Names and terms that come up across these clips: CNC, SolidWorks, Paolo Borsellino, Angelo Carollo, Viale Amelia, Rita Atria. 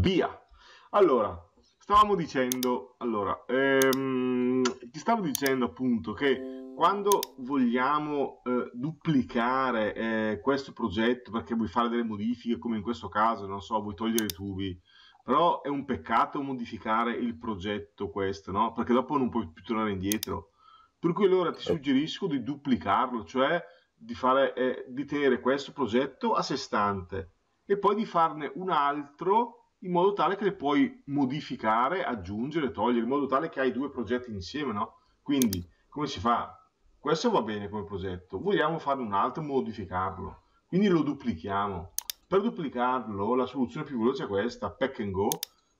via. Allora, stavamo dicendo, ti stavo dicendo appunto che quando vogliamo duplicare questo progetto perché vuoi fare delle modifiche, come in questo caso, non so, vuoi togliere i tubi, però è un peccato modificare il progetto questo, no? Perché dopo non puoi più tornare indietro. Per cui allora ti suggerisco di duplicarlo, cioè di tenere questo progetto a sé stante e poi di farne un altro in modo tale che le puoi modificare, aggiungere, togliere, in modo tale che hai due progetti insieme, no? Quindi, come si fa? Questo va bene come progetto, vogliamo farne un altro, modificarlo, quindi lo duplichiamo. Per duplicarlo la soluzione più veloce è questa, pack and go.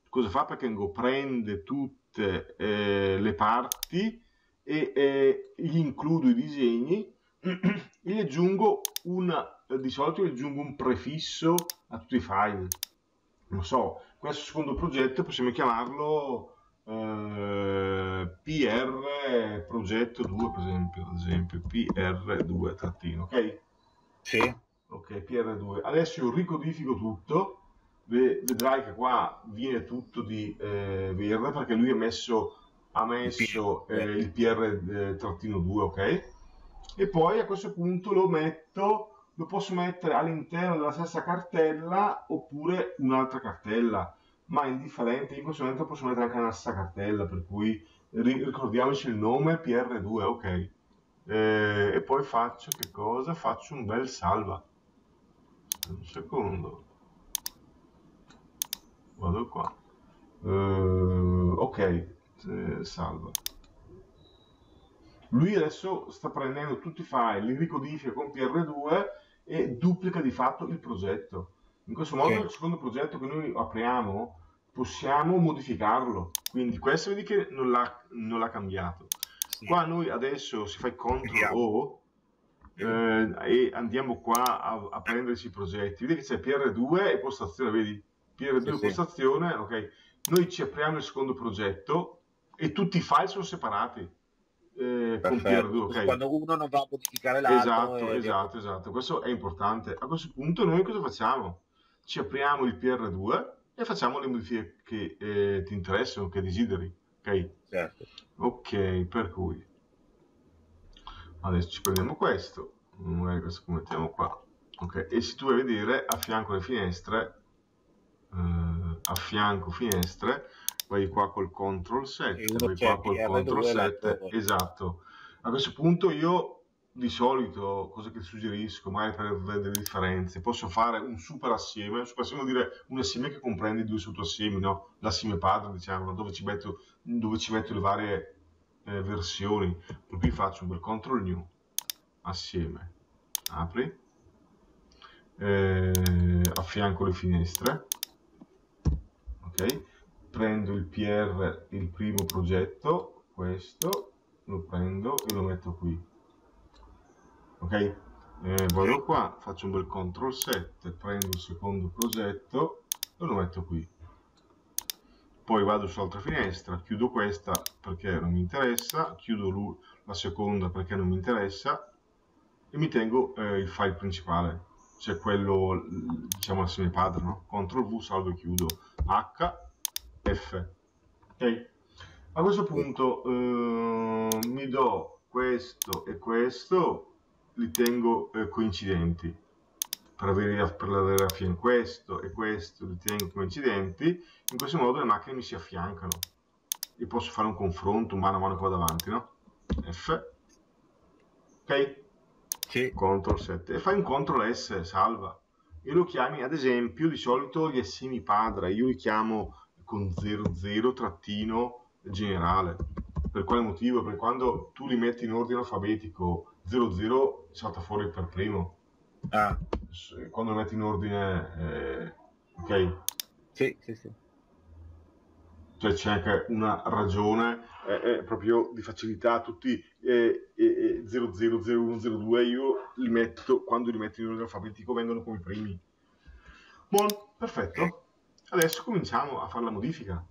Cosa fa pack and go? Prende tutte le parti e gli includo i disegni, gli aggiungo di solito gli aggiungo un prefisso a tutti i file. Non so, questo secondo progetto possiamo chiamarlo PR progetto 2, per esempio, PR2 trattino, ok? Sì. Ok, PR2. Adesso io ricodifico tutto, vedrai che qua viene tutto di verde perché lui ha messo il PR trattino 2, ok? E poi a questo punto lo posso mettere all'interno della stessa cartella oppure un'altra cartella, ma è indifferente. In questo momento posso mettere anche una stessa cartella, per cui ricordiamoci il nome PR2, ok? E poi faccio che cosa? Faccio un bel salva. Un secondo, vado qua, ok, salva. Lui adesso sta prendendo tutti i file, li ricodifica con PR2 e duplica di fatto il progetto. In questo modo il secondo progetto che noi apriamo possiamo modificarlo, quindi questo vedi che non l'ha cambiato. Qua noi adesso si fa il CTRL O e andiamo qua a prenderci i progetti, vedi che c'è PR2 e postazione, vedi? PR2 e postazione, ok. Noi ci apriamo il secondo progetto e tutti i file sono separati. Con PR2, okay. Quando uno non va a modificare l'altro, esatto, questo è importante. A questo punto noi cosa facciamo? Ci apriamo il PR2 e facciamo le modifiche che ti interessano, che desideri, ok? Certo. Ok, per cui adesso ci prendiamo questo, magari questo lo mettiamo qua, ok? E se tu vuoi vedere a fianco le finestre, vai qua col CTRL 7, vai qua col CTRL 7, esatto. A questo punto io di solito, cosa che suggerisco, magari per vedere le differenze, posso fare un super assieme, vuol dire un assieme che comprende due sottoassiemi, no? L'assieme padre, diciamo, dove ci metto le varie versioni. Per cui faccio un bel CTRL new, assieme, apri, affianco le finestre, ok? Prendo il PR, il primo progetto, questo, lo prendo e lo metto qui, ok? Vado qua, faccio un bel CTRL 7, prendo il secondo progetto e lo metto qui. Poi vado sull'altra finestra, chiudo questa perché non mi interessa, chiudo la seconda perché non mi interessa e mi tengo il file principale, cioè quello, diciamo, l'assieme padre, no? CTRL V, salvo e chiudo, H, F. Ok, a questo punto mi do questo e questo, li tengo coincidenti per avere a fianco questo e questo, li tengo coincidenti. In questo modo le macchine mi si affiancano e posso fare un confronto mano a mano qua davanti, no? F, ok? Sì. CTRL 7 e fai un CTRL S, salva, e lo chiami, ad esempio, di solito gli assiemi padre io li chiamo con 00 trattino generale. Per quale motivo? Perché quando tu li metti in ordine alfabetico, 00 salta fuori per primo. Ah. Quando lo metti in ordine ok? Sì, sì, sì. Cioè c'è anche una ragione proprio di facilità. Tutti 00, 01, 02 io li metto, quando li metto in ordine alfabetico vengono come primi. Buon, perfetto. Adesso cominciamo a fare la modifica.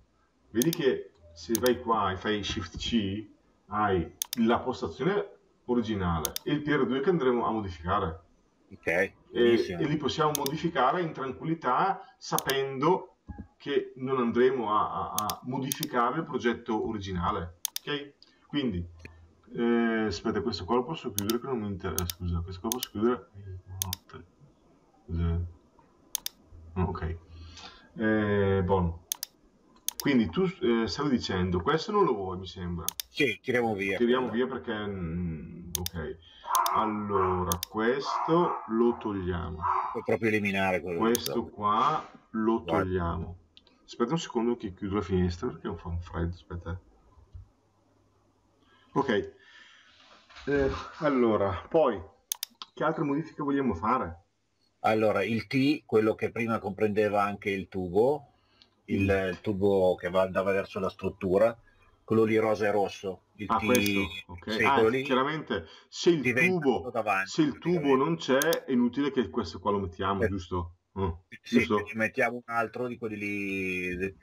Vedi che se vai qua e fai Shift C hai la postazione originale e il PR2 che andremo a modificare. Ok. E li possiamo modificare in tranquillità sapendo che non andremo a modificare il progetto originale, ok? Quindi aspetta, questo qua lo posso chiudere che non mi interessa, scusa, questo qua posso chiudere, ok, buono. Quindi tu stavi dicendo, questo non lo vuoi, mi sembra. Sì, tiriamo via. Tiriamo via perché... ok. Allora, questo lo togliamo. Puoi proprio eliminare quello. Questo qua lo togliamo. Aspetta un secondo che chiudo la finestra perché non fa un freddo, aspetta. Ok. Allora, poi, che altre modifiche vogliamo fare? Allora, il T, quello che prima comprendeva anche il tubo... il tubo che andava verso la struttura, quello lì rosa e rosso. Il questo, ok. Sì, chiaramente se il tubo, non c'è è inutile che questo qua lo mettiamo, giusto? Sì, giusto? Mettiamo un altro di quelli lì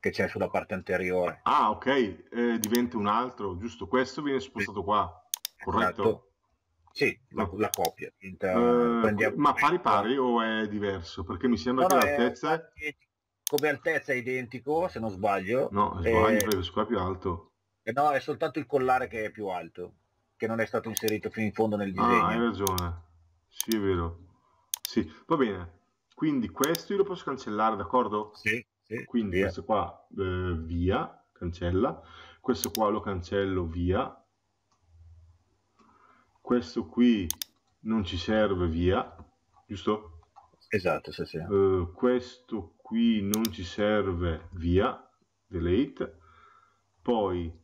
che c'è sulla parte anteriore. Ah, ok, diventa un altro, giusto? Questo viene spostato qua, corretto? Esatto. Sì, la copia. Ma pari pari o è diverso? Perché mi sembra che l'altezza... come altezza è identico, se non sbaglio. No, sbaglio, qua è più alto. No, è soltanto il collare che è più alto, che non è stato inserito fino in fondo nel disegno. Ah, hai ragione. Sì, è vero. Sì, va bene. Quindi questo io lo posso cancellare, d'accordo? Sì, sì. Quindi via. Questo qua, via, cancella. Questo qua lo cancello, via. Questo qui non ci serve, via. Giusto? Esatto, sì, sì. Questo qui non ci serve, via, delete. Poi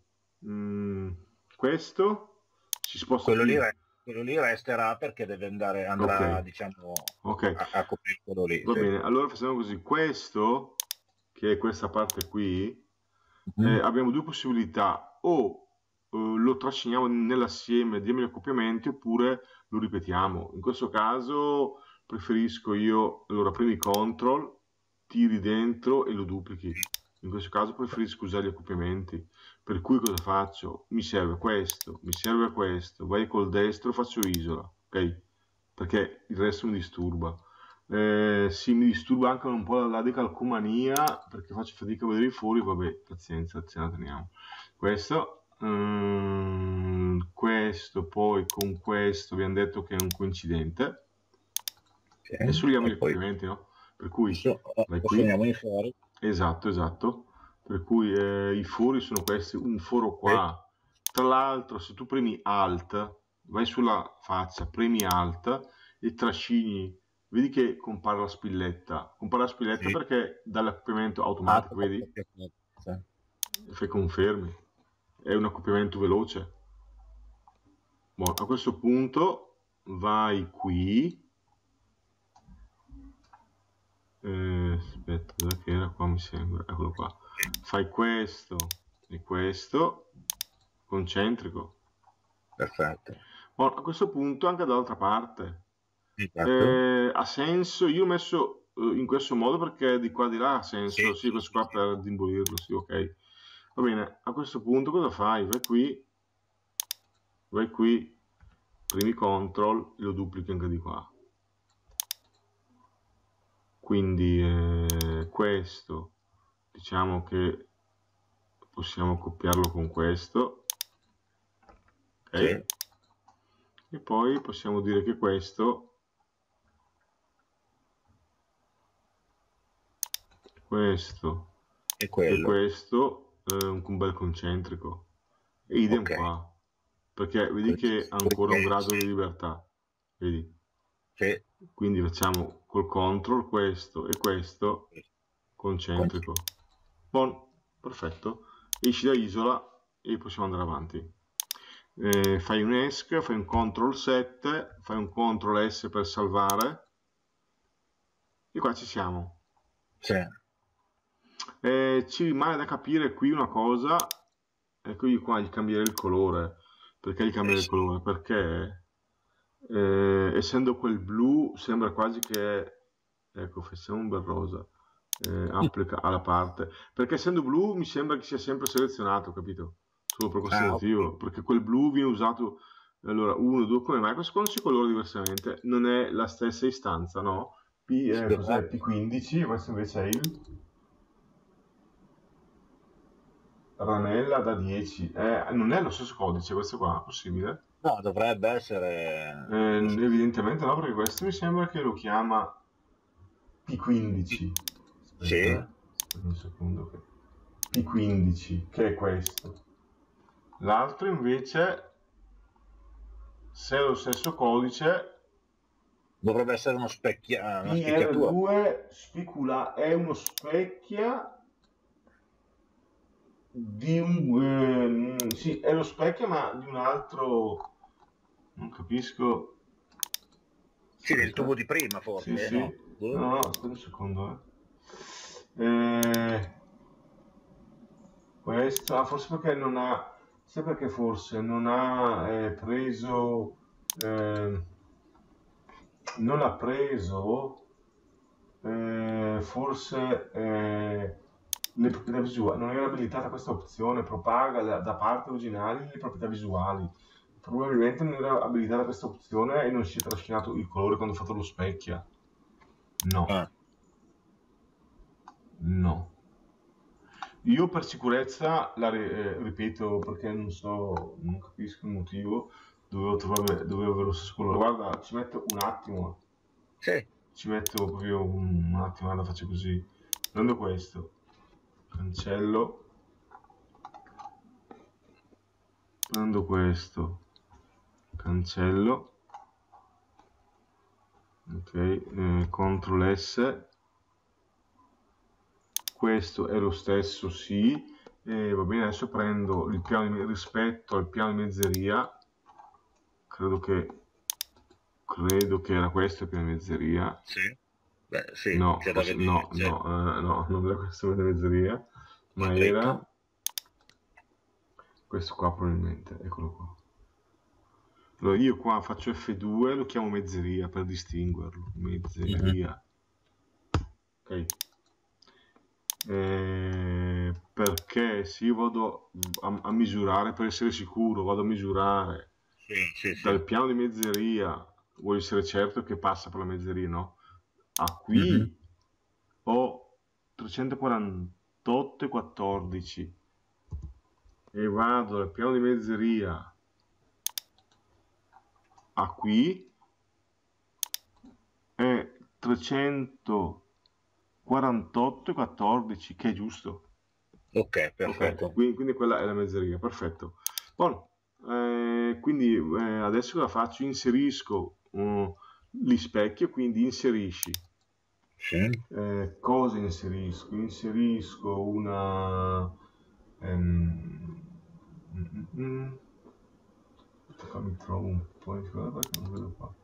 questo si sposta, quello lì resterà perché deve andare, andrà, diciamo, a coprire quello lì. Va bene, allora facciamo così, questo, che è questa parte qui, abbiamo due possibilità, o lo trasciniamo nell'assieme di accoppiamenti oppure lo ripetiamo. In questo caso preferisco io, allora premi CTRL, tiri dentro e lo duplichi. In questo caso preferisco usare gli accoppiamenti, per cui cosa faccio? Mi serve questo, mi serve questo, vai col destro, faccio isola, ok? Perché il resto mi disturba. Sì, mi disturba anche un po' la decalcomania, perché faccio fatica a vedere fuori, vabbè, pazienza, ce la teniamo. Questo, questo, poi con questo abbiamo detto che è un coincidente, e suliamo gli accoppiamenti, no? Per cui i fori, esatto, esatto, per cui i fori sono questi, un foro qua, tra l'altro se tu premi alt, vai sulla faccia, premi alt e trascini, vedi che compare la spilletta, perché dall'accoppiamento automatico, vedi? Fai confermi, è un accoppiamento veloce. Buono, a questo punto vai qui. Aspetta, che era qua, mi sembra, eccolo qua, fai questo e questo concentrico, perfetto. Ora, a questo punto anche dall'altra parte, ha senso, io ho messo in questo modo perché di qua di là ha senso, sì, questo qua per dimbolirlo, sì, ok, va bene. A questo punto cosa fai? Vai qui, premi CTRL e lo duplichi anche di qua. Quindi questo, diciamo che possiamo copiarlo con questo, e poi possiamo dire che questo e questo è un bel concentrico, e idem qua, perché vedi che ha ancora un grado di libertà, vedi? Quindi facciamo col CTRL questo e questo concentrico. Buon, perfetto, esci da isola e possiamo andare avanti. Fai un ESC, fai un CTRL 7, fai un CTRL S per salvare, e qua ci siamo. Ci rimane da capire qui una cosa, ecco qua, gli cambierei il colore. Perché gli cambierei il colore? Perché essendo quel blu sembra quasi che, ecco, facciamo un bel rosa, applica alla parte, perché essendo blu mi sembra che sia sempre selezionato, capito? Solo per questo motivo, perché quel blu viene usato, allora 1, 2, come mai questo si colora diversamente, non è la stessa istanza, no? P15, questo invece è il ranella da 10. Non è lo stesso codice questo qua, possibile? No, dovrebbe essere... evidentemente no, perché questo mi sembra che lo chiama P15. Aspetta, sì. Un secondo che... P15, che è questo. L'altro invece, se è lo stesso codice... Dovrebbe essere uno specchia... PR2 spicula è uno specchia... Di un sì, è lo specchio, ma di un altro, non capisco. Sì, del tubo di prima, forse. Sì, sì. No? No, aspetta un secondo. Questa forse perché non ha. Sai perché forse non ha preso. Non l'ha preso. Forse. Le visuali, non era abilitata questa opzione, propaga da parte originali le proprietà visuali, probabilmente non era abilitata questa opzione e non si è trascinato il colore quando ho fatto lo specchia. No, no, io per sicurezza la ripeto, perché non so, non capisco il motivo. Dovevo avere lo stesso colore. Guarda, ci metto un attimo. Sì. Ci metto proprio un attimo, la faccio così, prendo questo, cancello, prendo questo, cancello, ok, CTRL S, questo è lo stesso, sì, va bene. Adesso prendo il piano di, rispetto al piano di mezzeria, credo che era questo il piano di mezzeria, sì. Beh, sì, no, forse, no, no, non era questa mezzeria, ma era questo qua probabilmente, eccolo qua. Allora io qua faccio F2, lo chiamo mezzeria per distinguerlo, mezzeria. Ok, perché se io vado a misurare, per essere sicuro, vado a misurare dal piano di mezzeria, vuoi essere certo che passa per la mezzeria, no? Ah, qui ho 348,14 e vado dal piano di mezzeria a qui è 348,14, che è giusto. Ok, perfetto. Okay, quindi quella è la mezzeria, perfetto. Buono. Quindi adesso la faccio, inserisco gli specchio, quindi inserisci. Sì. Cosa inserisco? Inserisco una mi trovo un po' di perché non vedo qua.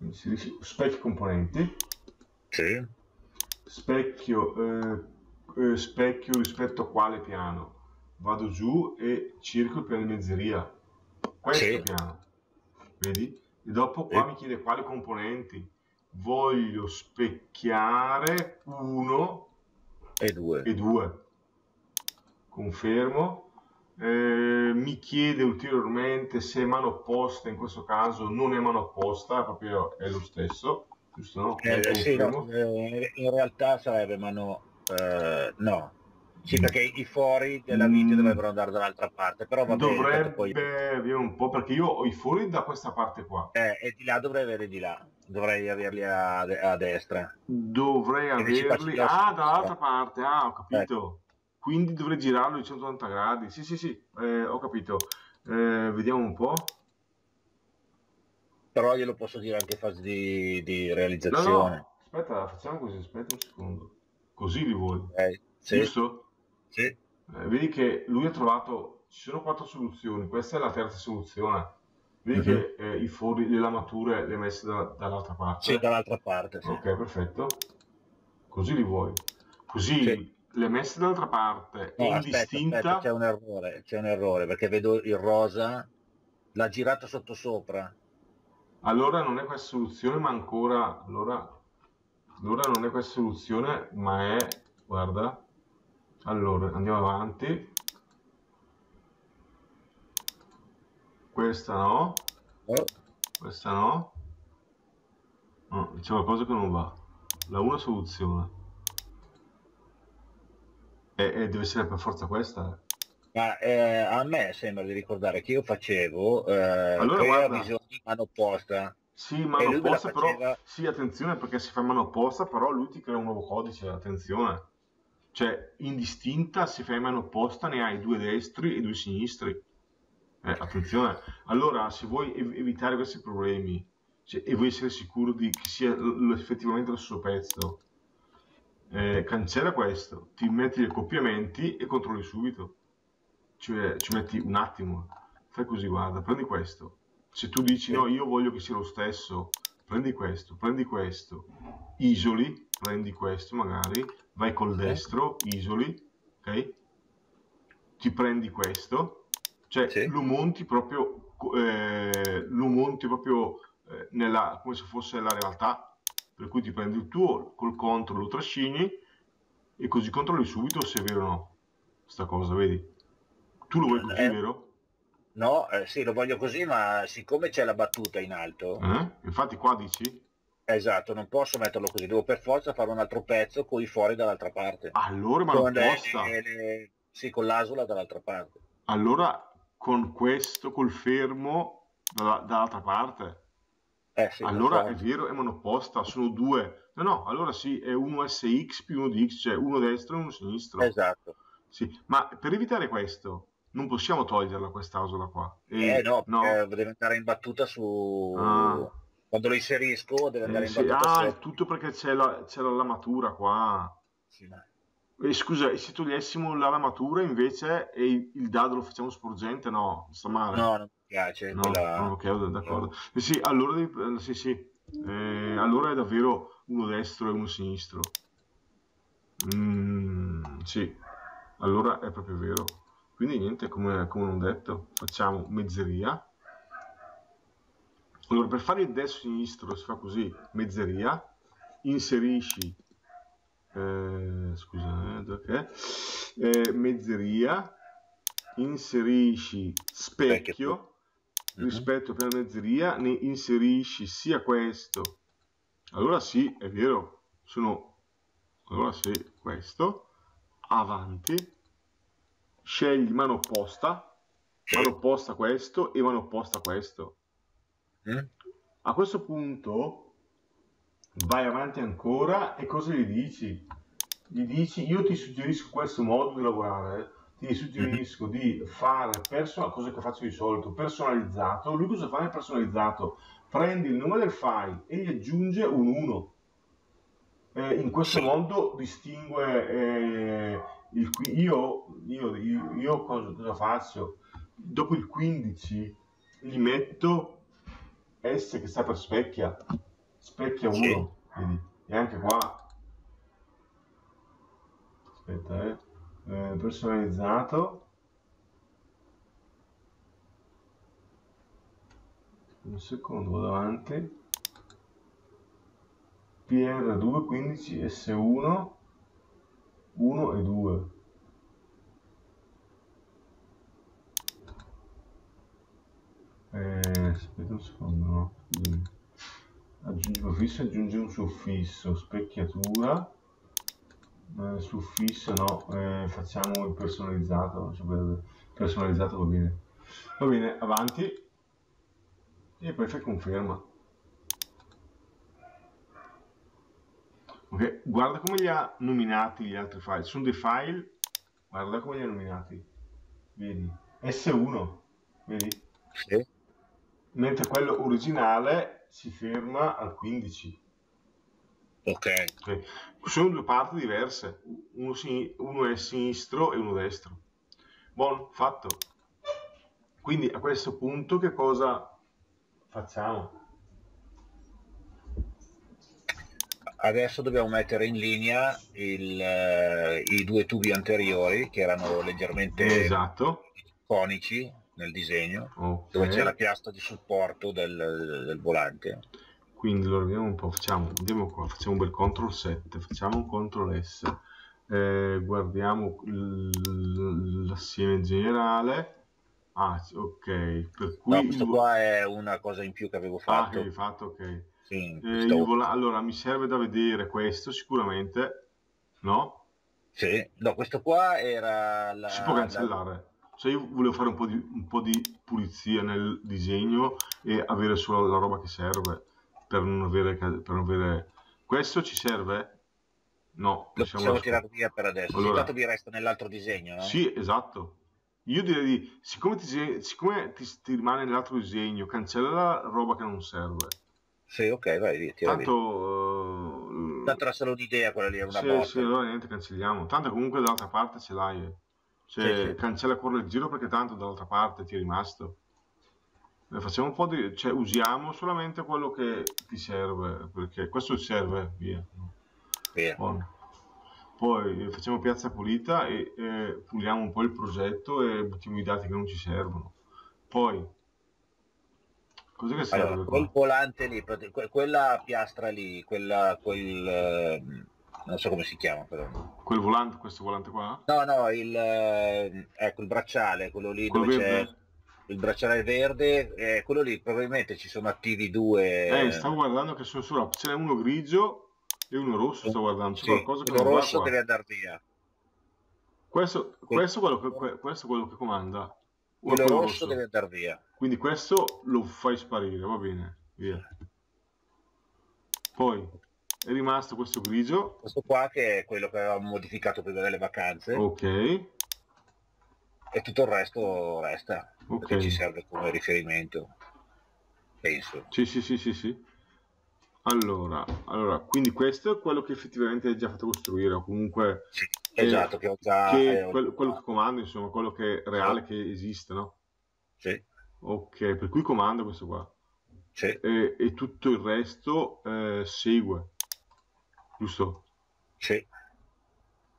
Inserisci specchio componenti. Sì. Specchio, specchio rispetto a quale piano? Vado giù e cerco il piano di mezzeria. Questo sì. Piano, vedi? E dopo qua mi chiede quali componenti voglio specchiare, 1 e 2 e 2. Confermo. Mi chiede ulteriormente se è mano opposta, in questo caso non è mano opposta, proprio è lo stesso, giusto? No? Sì, no, in realtà sarebbe mano no. Sì, perché i fori della vite dovrebbero andare dall'altra parte, però va bene, dovrebbe poi... avere un po', perché io ho i fori da questa parte qua. E di là dovrei avere di là, dovrei averli a destra. Dovrei averli... Ah, dall'altra parte, ah, ho capito. Quindi dovrei girarlo di 180 gradi, sì, sì, sì, ho capito. Vediamo un po'. Però glielo posso dire anche in fase di realizzazione. No, no, aspetta, facciamo così, aspetta un secondo. Così li vuoi. Sì. Giusto? Sì. Vedi che lui ha trovato, ci sono 4 soluzioni, questa è la terza soluzione, vedi che i fori, le lamature le hai messe dall'altra parte. Sì, dall'altra parte. Sì. Ok, perfetto, così li vuoi, così sì. Le hai messe dall'altra parte, no, è indistinta. C'è un errore, perché vedo il rosa, l'ha girata sotto sopra. Allora non è questa soluzione, ma ancora, allora non è questa soluzione, ma è, guarda. Allora, andiamo avanti. Questa no. Questa no. No, c'è qualcosa che non va. La una soluzione. E deve essere per forza questa. Ma a me sembra di ricordare che io facevo allora, visione in mano opposta. Sì, mano opposta, faceva... però sì, attenzione, perché si fa in mano opposta, però lui ti crea un nuovo codice, attenzione. Cioè, indistinta, se fai in mano opposta ne hai due destri e due sinistri. Attenzione. Allora, se vuoi evitare questi problemi, cioè, e vuoi essere sicuro di che sia effettivamente lo stesso pezzo, cancella questo, ti metti gli accoppiamenti e controlli subito. Cioè, ci metti un attimo, fai così, guarda, prendi questo. Se tu dici, no, io voglio che sia lo stesso, prendi questo, isoli, prendi questo magari, vai col destro, isoli, ok? Ti prendi questo, cioè sì, lo monti proprio, nella, come se fosse la realtà, per cui ti prendi il tuo, col control lo trascini e così controlli subito se è vero o no, sta cosa, vedi? Tu lo vuoi così, vero? No, sì, lo voglio così, ma siccome c'è la battuta in alto... Infatti qua dici? Esatto, non posso metterlo così, devo per forza fare un altro pezzo con i fuori dall'altra parte. Allora, ma non posso... Sì, con l'asola dall'altra parte. Allora, con questo, col fermo, dall'altra parte? Sì. Allora, è vero, è monopposta, sono due. No, no, allora sì, è uno SX più uno DX, cioè uno destro e uno sinistro. Esatto. Sì, ma per evitare questo... Non possiamo toglierla quest'asola qua. No, no. Deve andare in battuta su... Quando lo inserisco deve andare in battuta su... è tutto perché c'è la lamatura qua. Sì, scusa, se togliessimo la lamatura invece e il dado lo facciamo sporgente, no, sta male. No, non mi piace. No, quella... no, ok, d'accordo. No. Sì, allora, devi... sì, sì. Allora è davvero uno destro e uno sinistro. Sì, allora è proprio vero. Quindi niente, come non detto, facciamo mezzeria. Allora, per fare il destro-sinistro si fa così, mezzeria, inserisci, mezzeria, inserisci specchio, rispetto per la mezzeria, ne inserisci sia questo. Allora sì, è vero, sono, allora sì, questo, avanti. Scegli mano opposta a questo e mano opposta a questo. A questo punto vai avanti ancora e cosa gli dici? Gli dici, io ti suggerisco questo modo di lavorare, ti suggerisco di fare, cosa che faccio di solito, personalizzato. Lui cosa fa nel personalizzato? Prendi il nome del file e gli aggiunge un 1. In questo modo distingue... Io cosa faccio? Dopo il 15 gli metto S che sta per specchia, specchia 1, vedi? E anche qua, aspetta, personalizzato, un secondo, vado avanti, PR2, 15, S1, 1 e 2. Aspetta un secondo, no? Aggiungi un suffisso, aggiungi un suffisso, specchiatura, suffisso no, facciamo il personalizzato, personalizzato va bene. Va bene, avanti e poi fai conferma. Okay. Guarda come li ha nominati gli altri file, sono dei file, guarda come li ha nominati, vedi, S1, vedi? Sì. Mentre quello originale si ferma al 15. Ok. Okay. Sono due parti diverse, uno è sinistro e uno destro. Buon, fatto. Quindi a questo punto che cosa facciamo? Adesso dobbiamo mettere in linea i due tubi anteriori che erano leggermente conici nel disegno, dove c'è la piastra di supporto del volante. Quindi allora vediamo un po', andiamo qua, facciamo un bel CTRL 7, facciamo un CTRL S, guardiamo l'assieme generale. Ok, per cui... No, questo qua è una cosa in più che avevo fatto. Ah, che hai fatto, ok. Allora mi serve da vedere questo sicuramente, no? Sì, no, questo qua era la... Si può cancellare. Se io volevo fare un po' di pulizia nel disegno e avere solo la roba che serve, per non avere... Questo ci serve? No, lo possiamo tirare via per adesso, allora, intanto vi resta nell'altro disegno, no? Sì, esatto. Io direi di, siccome ti rimane nell'altro disegno, cancella la roba che non serve. Sì, ok, vai via, tira tanto, via. Tanto era solo un'idea quella lì, è una botta. Sì, allora niente, cancelliamo. Tanto comunque dall'altra parte ce l'hai. Cioè, sì. Cancella quello del giro perché tanto dall'altra parte ti è rimasto. Facciamo un po' di... Cioè, usiamo solamente quello che ti serve, perché questo serve, via. Via. Buono. Poi facciamo piazza pulita e puliamo un po' il progetto e buttiamo i dati che non ci servono. Poi, cos'è che serve? Allora, quel volante lì, quella piastra lì, non so come si chiama però. Quel volante, questo volante qua? No, no, ecco il bracciale, quello lì quello dove c'è il bracciale verde, quello lì probabilmente ci sono attivi due. Stavo guardando che sono solo, ce n'è uno grigio. E uno rosso, sto guardando, c'è qualcosa che non va qua. Il rosso deve andare via. Questo è quello che comanda. Quello rosso deve andare via. Quindi questo lo fai sparire, va bene, via. Poi è rimasto questo grigio. Questo qua che è quello che avevamo modificato prima delle vacanze. Ok. E tutto il resto resta, perché ci serve come riferimento, penso. Sì, sì, sì, sì, sì. Allora, quindi questo è quello che effettivamente hai già fatto costruire, o comunque sì, esatto, che ho già quello che comanda, insomma, quello che è reale, che esiste, no? Sì. Ok, per cui comanda questo qua. Sì. E tutto il resto segue, giusto? Sì.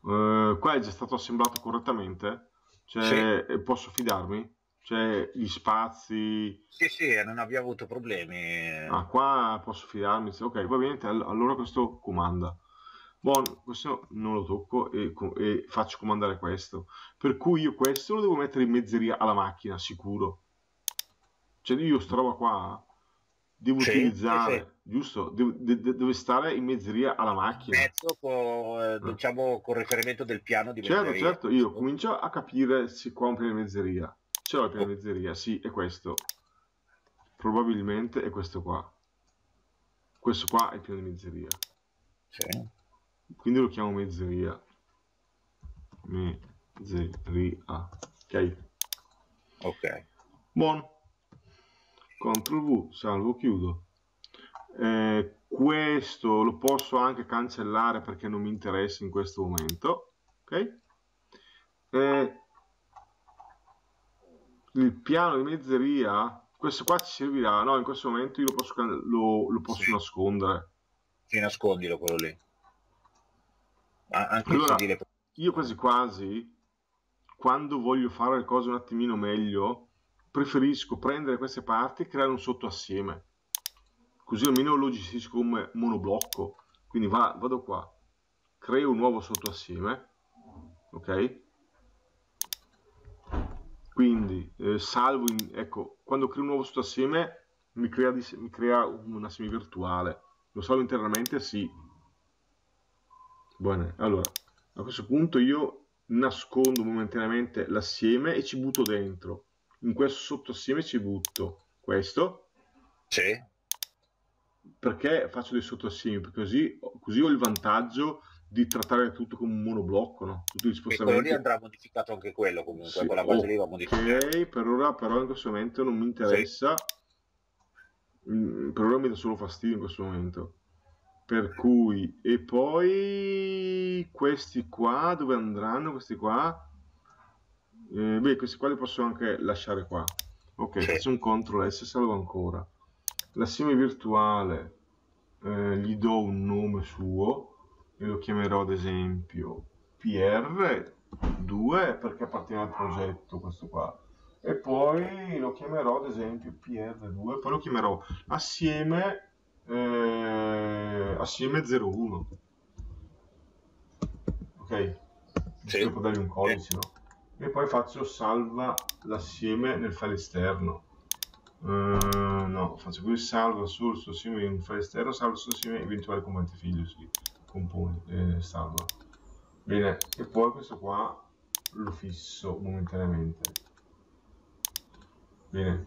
Qua è già stato assemblato correttamente, cioè sì. Posso fidarmi? Cioè gli spazi... Sì, sì, non abbiamo avuto problemi. Ah, qua posso fidarmi. Ok, va bene, allora questo comanda. Buono, questo non lo tocco e faccio comandare questo. Per cui io questo lo devo mettere in mezzeria alla macchina, sicuro. Cioè io sta roba qua devo utilizzare, giusto? Deve stare in mezzeria alla macchina. Mezzo diciamo con riferimento del piano di mezzeria. Certo, io comincio a capire se qua è un piano di mezzeria. Ce l'ho il piano di mezzeria, sì, è questo. Probabilmente è questo qua. Questo qua è il piano di mezzeria. Sì. Quindi lo chiamo mezzeria. Mezzeria. Ok. Ok. Buon. Ctrl V, salvo, chiudo. Questo lo posso anche cancellare perché non mi interessa in questo momento. Ok. Il piano di mezzeria, questo qua ci servirà, no? In questo momento io lo posso nascondere. Sì, nascondilo quello lì. Anche allora, io quasi quasi, quando voglio fare le cose un attimino meglio, preferisco prendere queste parti e creare un sottoassieme. Così almeno lo gestisco come monoblocco. Quindi vado qua, creo un nuovo sottoassieme, ok? Quindi salvo, ecco, quando creo un nuovo sottoassieme mi crea una semivirtuale. Lo salvo internamente? Sì. Bene, allora, a questo punto io nascondo momentaneamente l'assieme e ci butto dentro. In questo sottoassieme ci butto questo. Sì. Perché faccio dei sottoassiemi? Perché così ho il vantaggio di trattare tutto come un monoblocco, no? Tutti gli spostamenti. E quello lì andrà modificato anche quello comunque, sì, quella base lì va modificata. Ok, per ora però in questo momento non mi interessa, sì. Per ora mi dà solo fastidio in questo momento. Per cui, e poi questi qua, dove andranno questi qua? Beh, questi qua li posso anche lasciare qua. Ok, sì. Faccio un CTRL S, salvo ancora. L'assieme virtuale gli do un nome suo. Io lo chiamerò ad esempio PR2 perché appartiene al progetto questo qua, e poi lo chiamerò ad esempio PR2, poi lo chiamerò assieme 01, ok? Sì. Può dargli un codice, no? E poi faccio salva l'assieme nel file esterno. No, faccio qui salva sul suo assieme in file esterno, salva sul assieme eventuale componente figlio, sì. Salva bene, e poi questo qua lo fisso momentaneamente. Bene,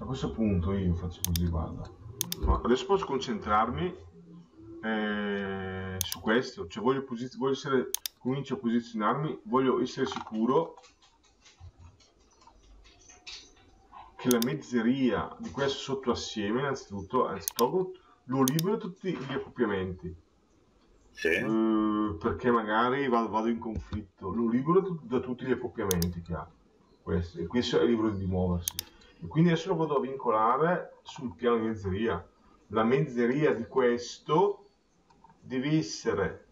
a questo punto io faccio così, guarda. Ma adesso posso concentrarmi su questo, cioè comincio a posizionarmi, voglio essere sicuro che la mezzeria di questo sottoassieme, innanzitutto lo libero tutti gli accoppiamenti, sì. Perché magari vado in conflitto, lo libero da tutti gli accoppiamenti che ha questo, e questo è libero di muoversi, e quindi adesso lo vado a vincolare sul piano di mezzeria. La mezzeria di questo deve essere,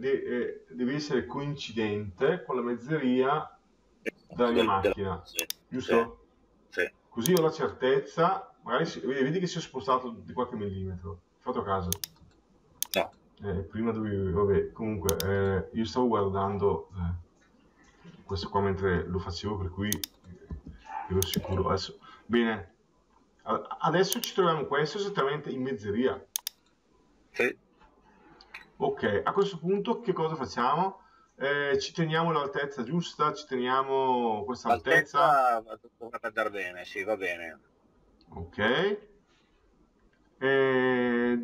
deve essere coincidente con la mezzeria della mia macchina, giusto? Sì. Così ho la certezza, magari vedi che si è spostato di qualche millimetro, fatto a caso? No. Prima dovevi, vabbè, comunque io stavo guardando questo qua mentre lo facevo, per cui ero sicuro. Adesso, bene, adesso ci troviamo questo esattamente in mezzeria. Sì. Ok, a questo punto che cosa facciamo? Ci teniamo l'altezza giusta, ci teniamo questa altezza. Dovrebbe andare bene, sì, va bene. Ok.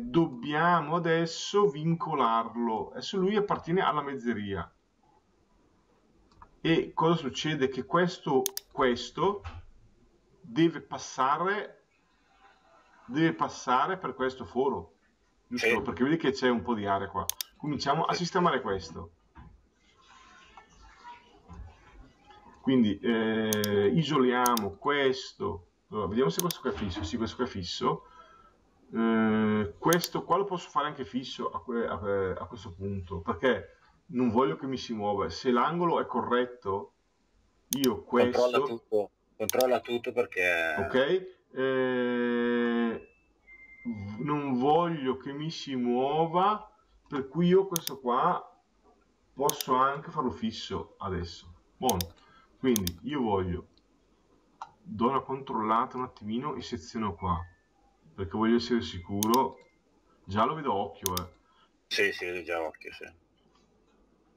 Dobbiamo adesso vincolarlo. Adesso lui appartiene alla mezzeria. E cosa succede? Che questo deve passare per questo foro. Giusto? Sì. Perché vedi che c'è un po' di aria qua. Cominciamo a sistemare questo. Quindi isoliamo questo, allora, vediamo se questo qua è fisso, sì, questo qua è fisso, questo qua lo posso fare anche fisso a questo punto, perché non voglio che mi si muova. Se l'angolo è corretto, io questo... Controlla tutto perché... Ok, non voglio che mi si muova, per cui io questo qua posso anche farlo fisso adesso, buono. Quindi io voglio, do una controllata un attimino e seziono qua, perché voglio essere sicuro. Già lo vedo occhio, Sì, già occhio, sì.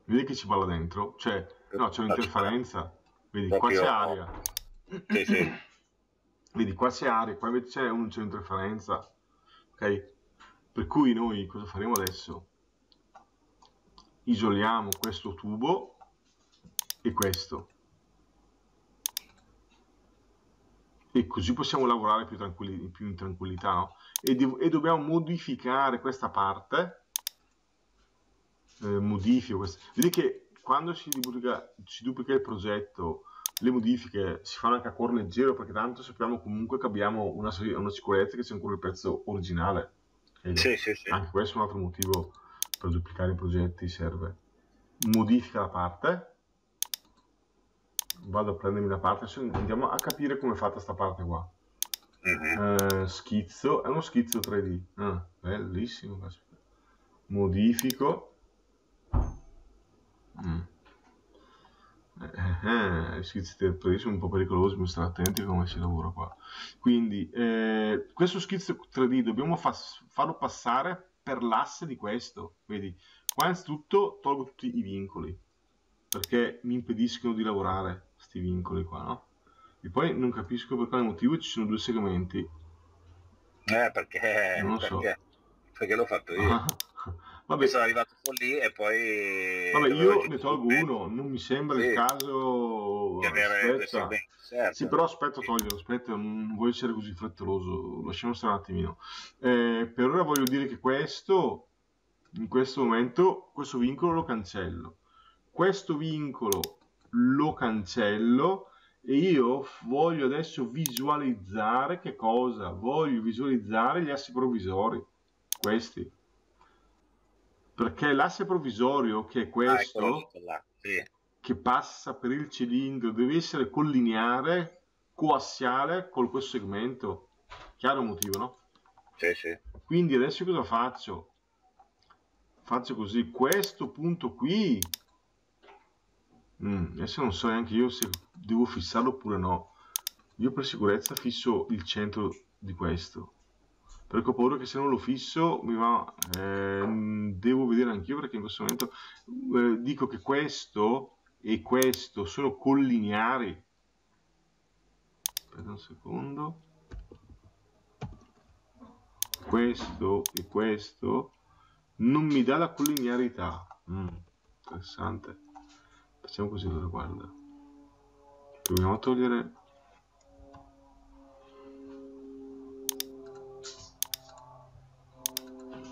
Vedi che ci balla dentro? Cioè, no, c'è un'interferenza. Vedi, qua c'è aria. Sì, sì. Vedi, qua c'è aria, qua invece c'è un'interferenza. Ok? Per cui noi cosa faremo adesso? Isoliamo questo tubo e questo. E così possiamo lavorare più in tranquillità, no? E dobbiamo modificare questa parte. Vedi che quando si duplica il progetto, le modifiche si fanno anche a cuor leggero, perché tanto sappiamo comunque che abbiamo una sicurezza che c'è ancora il pezzo originale. Sì. Anche questo è un altro motivo per duplicare i progetti, serve. Modifica la parte. Vado a prendermi la parte, adesso andiamo a capire come è fatta sta parte qua. Schizzo, è uno schizzo 3D, bellissimo. Modifico. I schizzi 3D sono un po' pericolosi, ma stare attenti a come si lavora qua. Quindi questo schizzo 3D dobbiamo farlo passare per l'asse di questo. Vedi, qua innanzitutto tolgo tutti i vincoli, perché mi impediscono di lavorare questi vincoli qua, no? E poi non capisco per quale motivo ci sono due segmenti. Perché l'ho fatto io. Vabbè, sono arrivato con lì e poi... Vabbè, io ne tolgo uno, non mi sembra il caso... Aspetta. Certo. Sì, però aspetta, aspetta, non voglio essere così frettoloso, lasciamo stare un attimino. Per ora voglio dire che questo, in questo momento, questo vincolo lo cancello. Questo vincolo lo cancello e io voglio adesso visualizzare che cosa? Voglio visualizzare gli assi provvisori, questi. Perché l'asse provvisorio, che è questo, che passa per il cilindro, deve essere collineare, coassiale con questo segmento. Chiaro il motivo, no? Sì. Quindi adesso cosa faccio? Faccio così, questo punto qui... adesso non so neanche io se devo fissarlo oppure no. Io per sicurezza fisso il centro di questo, perché ho paura che se non lo fisso mi va. Devo vedere anch'io, perché in questo momento dico che questo e questo sono collineari? Aspetta un secondo. Questo e questo non mi dà la collinearità. Interessante. Facciamo così, allora guarda. Proviamo a togliere.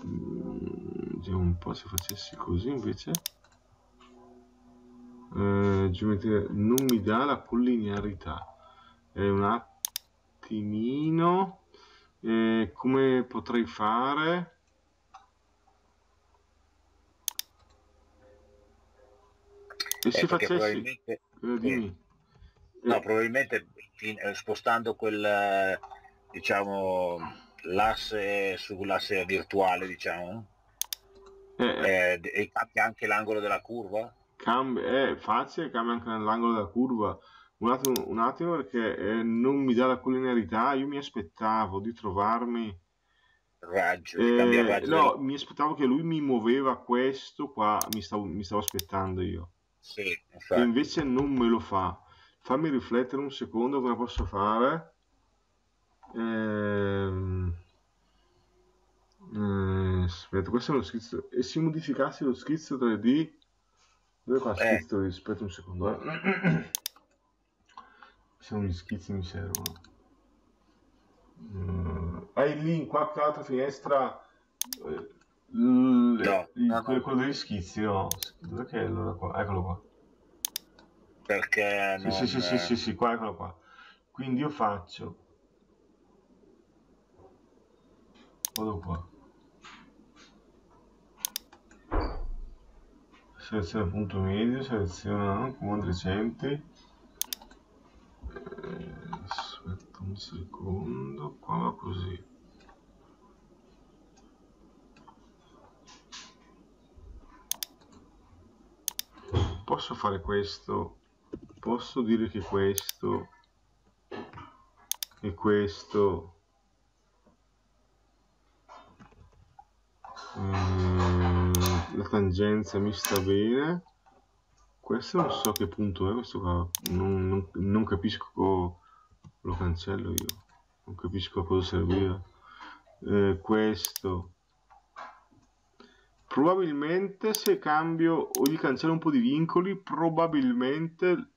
Vediamo un po' se facessi così invece. Geometria non mi dà la collinearità. Un attimino. Come potrei fare? E se facessi probabilmente, no, probabilmente spostando quel, diciamo, l'asse sull'asse virtuale, diciamo, e cambia anche l'angolo della curva. È facile, cambia anche l'angolo della curva. Un attimo, perché non mi dà la collinearità. Io mi aspettavo di trovarmi raggio, no, mi aspettavo che lui mi muoveva questo qua, mi stavo aspettando io. Sì, e invece non me lo fa. Fammi riflettere un secondo come posso fare. Aspetta, questo è lo schizzo. E se modificassi lo schizzo 3D, dove qua schizzo? Aspetta un secondo, se non gli schizzi mi servono. Hai lì in qualche altra finestra quello degli schizzi, no? Dov'è che è allora qua? Eccolo qua. Perché sì, non... sì, qua, eccolo qua. Quindi io faccio, vado qua, seleziono punto medio, seleziono comando recenti. Aspetta un secondo, qua va così. Posso fare questo, posso dire che questo e questo la tangenza mi sta bene. Questo non so che punto è, questo qua non capisco, lo cancello io, non capisco a cosa serviva. Questo probabilmente, se cambio o gli cancello un po' di vincoli, probabilmente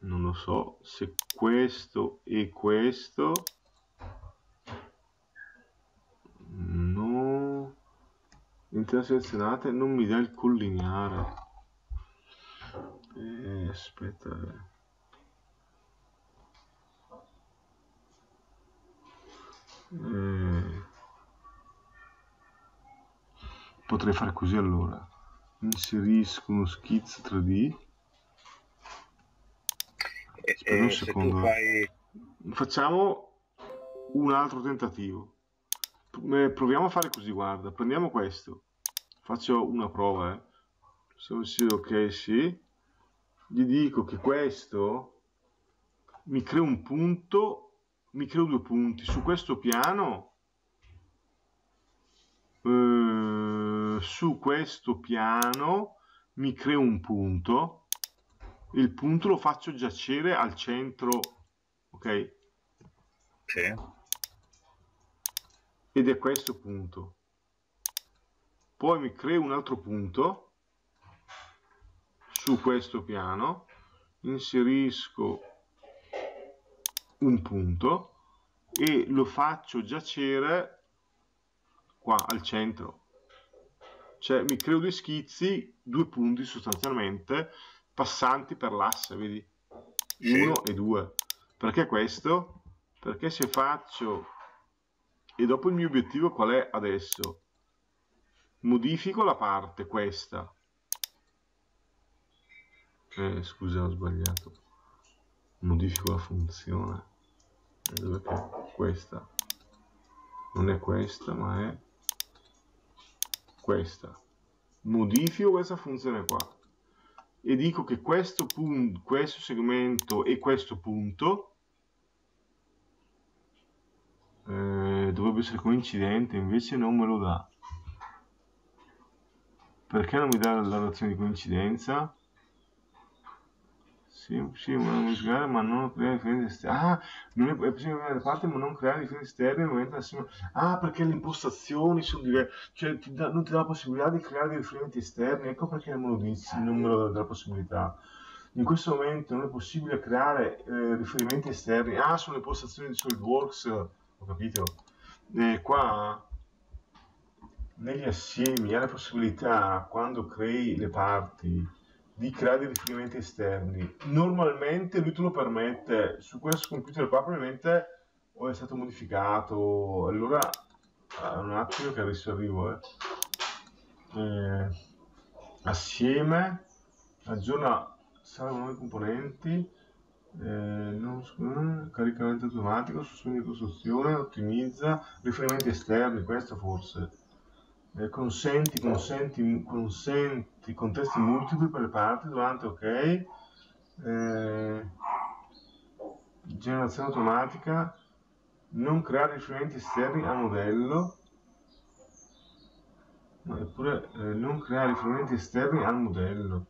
non lo so, se questo e questo no, interselezionate non mi dà il collineare. Aspetta, potrei fare così, allora inserisco uno schizzo 3D. Aspetta un secondo, facciamo un altro tentativo, proviamo a fare così, guarda, prendiamo questo, faccio una prova, sì, ok, sì, gli dico che questo mi crea un punto, mi creo due punti su questo piano, su questo piano mi creo un punto, il punto lo faccio giacere al centro, ok? Sì. Ed è questo punto. Poi mi creo un altro punto su questo piano, inserisco un punto e lo faccio giacere qua al centro. Cioè mi creo due schizzi, due punti sostanzialmente, passanti per l'asse, vedi? 1 e 2. Perché questo? Perché se faccio... E dopo il mio obiettivo qual è adesso? Modifico la parte, questa. Scusa, ho sbagliato. Modifico la funzione. Dov'è che è? Questa. Non è questa, ma è... questa. Modifico questa funzione qua e dico che questo punto, questo segmento e questo punto dovrebbe essere coincidente, invece non me lo dà. Perché non mi dà la nozione di coincidenza? Sì, ma non creare differenze esterne. Ah, non è possibile creare parte, ma non creare differenze esterne. Ah, perché le impostazioni sono diverse, cioè non ti dà la possibilità di creare differenze esterne. Ecco perché non me lo dici, non me lo dà la possibilità. In questo momento non è possibile creare riferimenti esterni. Ah, sono le impostazioni di SolidWorks, ho capito. Qua negli assiemi hai la possibilità, quando crei le parti, di creare riferimenti esterni. Normalmente lui te lo permette, su questo computer qua probabilmente o è stato modificato. Allora, un attimo che adesso arrivo. Assieme, aggiorna. Salvo nuovi componenti, caricamento automatico, sostegno di costruzione, ottimizza, riferimenti esterni, questo forse. Consenti contesti multipli per le parti durante, ok. Generazione automatica, non creare riferimenti esterni a modello, eppure non creare riferimenti esterni al modello.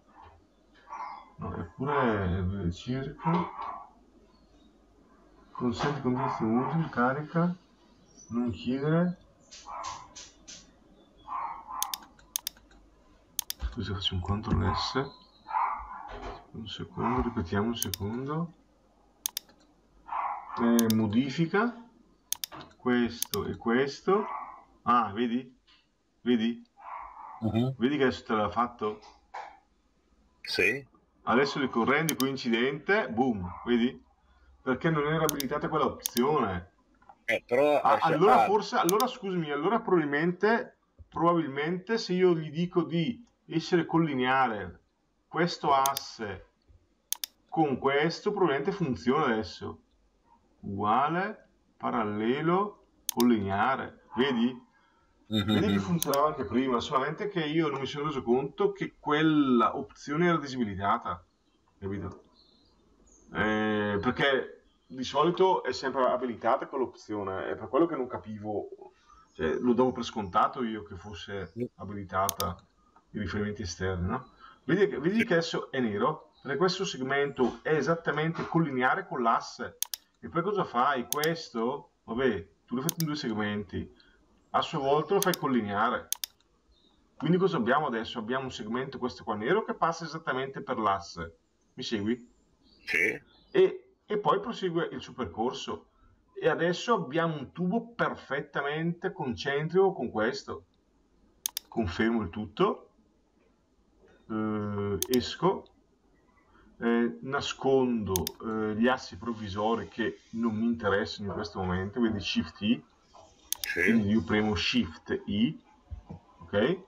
No, eppure circo consente contesti multipli, carica, non chiedere. Così faccio un CTRL S, un secondo, ripetiamo un secondo, modifica questo e questo. Ah, vedi? Vedi che adesso te l'ha fatto? Sì. Adesso li correndi coincidente, boom, vedi? Perché non era abilitata quella opzione. Però allora forse, allora scusami, allora probabilmente se io gli dico di essere collineare questo asse con questo, probabilmente funziona adesso. Uguale, parallelo, collineare, vedi? Vedi che funzionava anche prima, solamente che io non mi sono reso conto che quella opzione era disabilitata, capito? Perché di solito è sempre abilitata quell'opzione, è per quello che non capivo, cioè, lo davo per scontato io che fosse abilitata i riferimenti esterni, no? Vedi che adesso è nero, perché questo segmento è esattamente collineare con l'asse, e poi cosa fai? Questo, vabbè, tu lo fai in due segmenti, a sua volta lo fai collineare. Quindi cosa abbiamo adesso? Abbiamo un segmento, questo qua nero, che passa esattamente per l'asse, mi segui? Sì. E poi prosegue il suo percorso, e adesso abbiamo un tubo perfettamente concentrico con questo. Confermo il tutto, esco, nascondo gli assi provvisori che non mi interessano in questo momento, quindi Shift I. Quindi io premo Shift I, ok?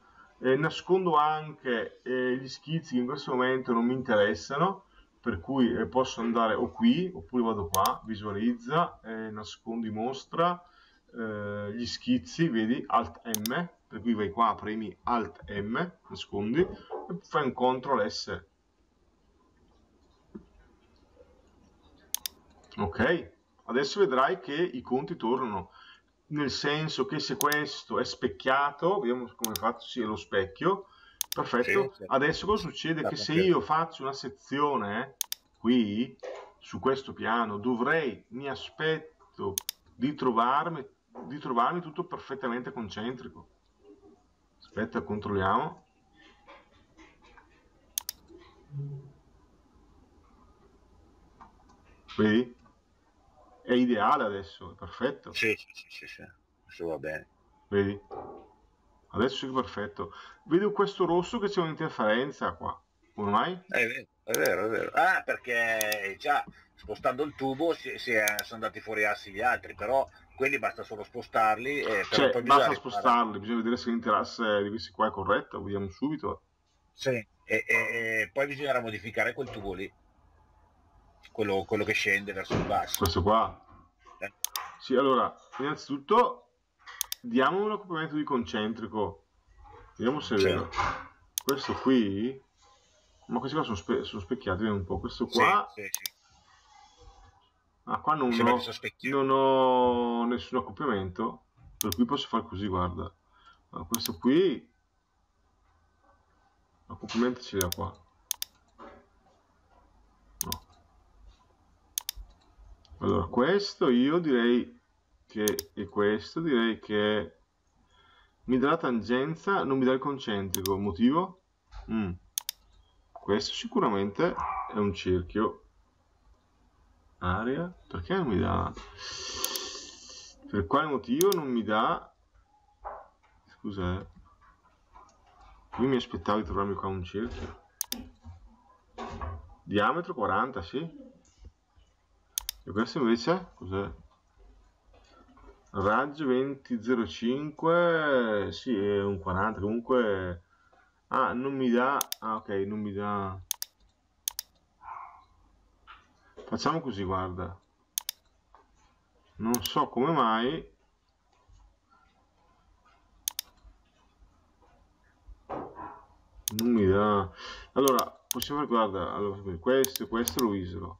Nascondo anche gli schizzi che in questo momento non mi interessano, per cui posso andare o qui, oppure vado qua, visualizza, nascondi mostra, gli schizzi, vedi, Alt M, per cui vai qua, premi Alt M, nascondi, e fai un CTRL S. Ok, adesso vedrai che i conti tornano. Nel senso che se questo è specchiato, vediamo come è fatto, sì, è lo specchio, perfetto. Sì, adesso cosa succede? Che se io faccio una sezione qui, su questo piano, mi aspetto di trovarmi tutto perfettamente concentrico. Aspetta, controlliamo. Vedi? È ideale adesso, è perfetto. Sì. Adesso va bene. Vedi? Adesso è perfetto. Vedo questo rosso che c'è un'interferenza qua. Ormai? È vero. Ah, perché già spostando il tubo sono andati fuori assi gli altri, però quelli basta solo spostarli. Bisogna vedere se l'interasse di questi qua è corretto, vediamo subito. Sì, e poi bisognerà modificare quel tubo lì. Quello che scende verso il basso, questo qua. Sì, allora innanzitutto diamo un accoppiamento di concentrico, vediamo se è vero. Questo qui, ma questi qua sono specchiati, vediamo un po'. Questo qua sì. Ah, qua non ho nessun accoppiamento, per cui posso fare così, guarda. Questo qui accoppiamento ci da qua, no. Allora questo io direi che è questo, direi che mi dà la tangenza, non mi dà il concentrico, motivo? Questo sicuramente è un cerchio. Area, perché non mi dà? Per quale motivo non mi dà? Scusate, io mi aspettavo di trovarmi qua un cerchio. Diametro 40, sì. E questo invece? Cos'è? Raggio 20,05, sì, è un 40, comunque. Ah, non mi dà. Ah, ok, non mi dà. Facciamo così, guarda. Non so come mai. Non mi dà. Allora, possiamo fare, guarda, allora, questo e questo lo isolo.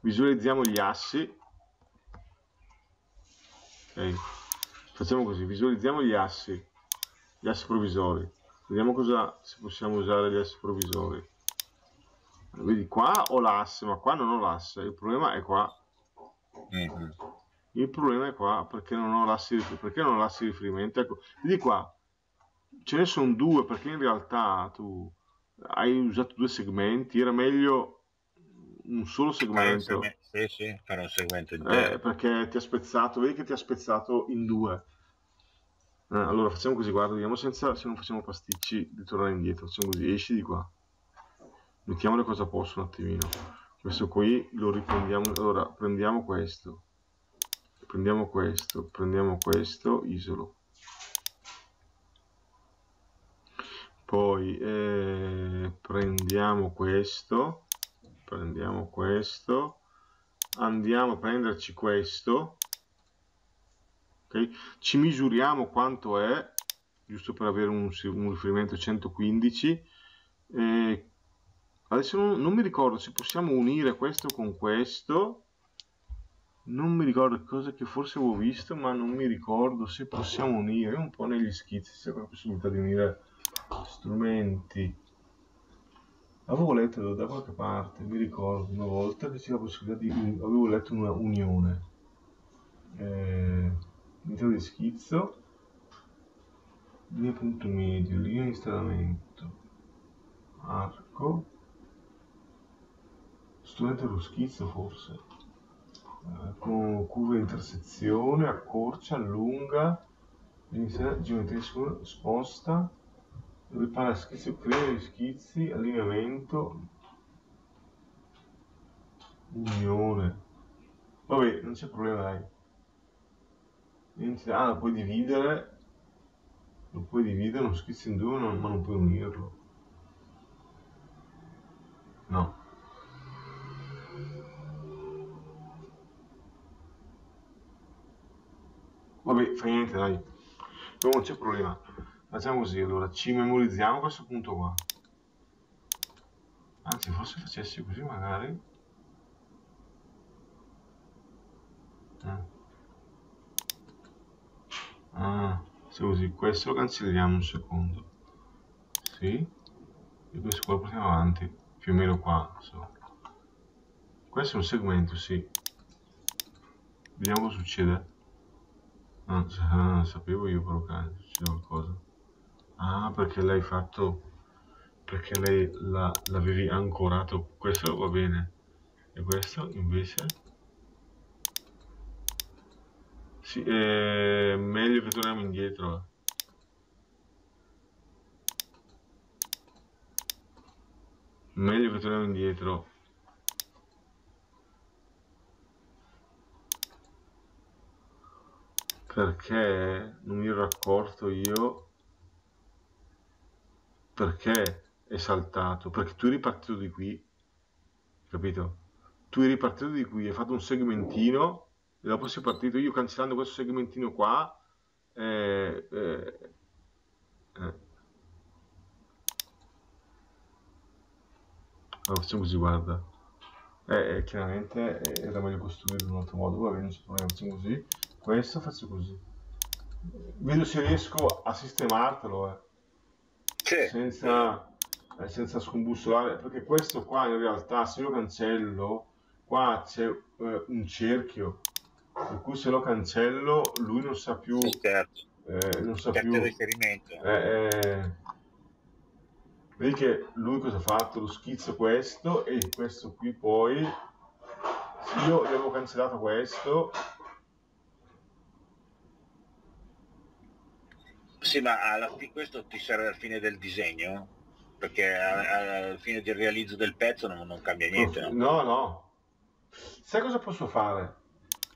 Visualizziamo gli assi. Ok. Facciamo così, visualizziamo gli assi provvisori. Vediamo cosa, se possiamo usare gli assi provvisori. Vedi, qua ho l'asse, ma qua non ho l'asse. Il problema è qua. Il problema è qua, perché non ho l'asse di riferimento. Ecco, vedi qua, ce ne sono due, perché in realtà tu hai usato due segmenti. Era meglio un solo segmento. Sì, sì, per un segmento intero. Perché ti ha spezzato, vedi che ti ha spezzato in due. Allora facciamo così, guarda, vediamo senza, se non facciamo pasticci di tornare indietro. Facciamo così, esci di qua. Mettiamo le cose a posto un attimino. Questo qui lo riprendiamo. Allora prendiamo questo, prendiamo questo, prendiamo questo, isolo. Poi prendiamo questo, prendiamo questo, andiamo a prenderci questo, okay? Ci misuriamo quanto è, giusto per avere un riferimento 115. Adesso non mi ricordo se possiamo unire questo con questo. Non mi ricordo, cosa che forse avevo visto, ma non mi ricordo se possiamo unire. Un po' negli schizzi c'è la possibilità di unire strumenti. Avevo letto da qualche parte, mi ricordo una volta che c'era la possibilità di unire. Avevo letto una unione. Metà di schizzo. Linea punto medio, linea di instradamento. Arco. Strumento dello schizzo forse, con curve di intersezione, accorcia, allunga, geometria sposta, ripara schizzo, crea gli schizzi, allineamento, unione. Vabbè, non c'è problema, dai. Niente, lo puoi dividere, uno schizzo in due, ma non puoi unirlo. No. Vabbè, fa niente, dai, non c'è problema. Facciamo così, allora ci memorizziamo questo punto qua. Anzi, forse facessi così magari. Se così, questo lo cancelliamo un secondo. Sì. E questo qua lo portiamo avanti, più o meno qua, so. Questo è un segmento, sì. Vediamo cosa succede. Non sapevo io, però c'è qualcosa. Ah, perché l'hai fatto, perché lei l'avevi ancorato. Questo va bene, e questo invece sì, è meglio che torniamo indietro. Perché non mi ero accorto io, perché è saltato, perché tu eri partito di qui, capito? Tu eri partito di qui, hai fatto un segmentino e dopo sei partito io cancellando questo segmentino qua. Allora, facciamo così, guarda, chiaramente era meglio costruire in un altro modo, va bene, non c'è problema, facciamo così. Questo faccio così. Vedo se riesco a sistemartelo. sì. senza scombussolare, perché questo qua in realtà se lo cancello qua c'è un cerchio, per cui se lo cancello lui non sa più, sì, certo. Non sa più riferimento. Vedi che lui cosa ha fatto? Lo schizzo questo e questo qui poi io gli avevo cancellato questo. Sì, ma alla fine questo ti serve al fine del disegno? Perché al fine del realizzo del pezzo non cambia niente. No, no. Sai cosa posso fare?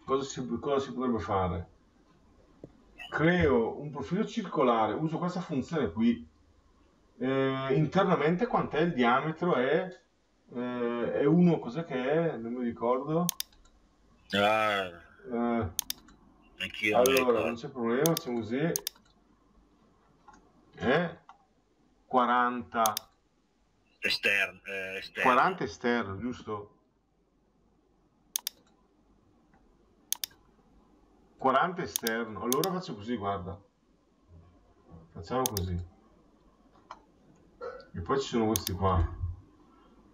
Cosa si potrebbe fare? Creo un profilo circolare, uso questa funzione qui. Internamente quant'è il diametro? È 1, cos'è che è? Non mi ricordo. Anch'io allora, non c'è problema, facciamo così. 40 esterno, 40 esterno, giusto? 40 esterno. Allora faccio così, guarda, facciamo così e poi ci sono questi qua.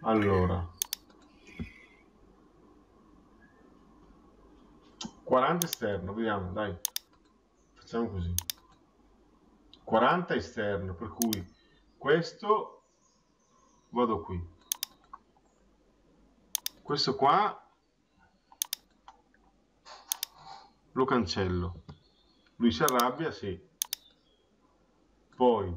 Allora 40 esterno, vediamo, dai, facciamo così, 40 esterno, per cui questo vado qui, questo qua lo cancello, lui si arrabbia, sì, poi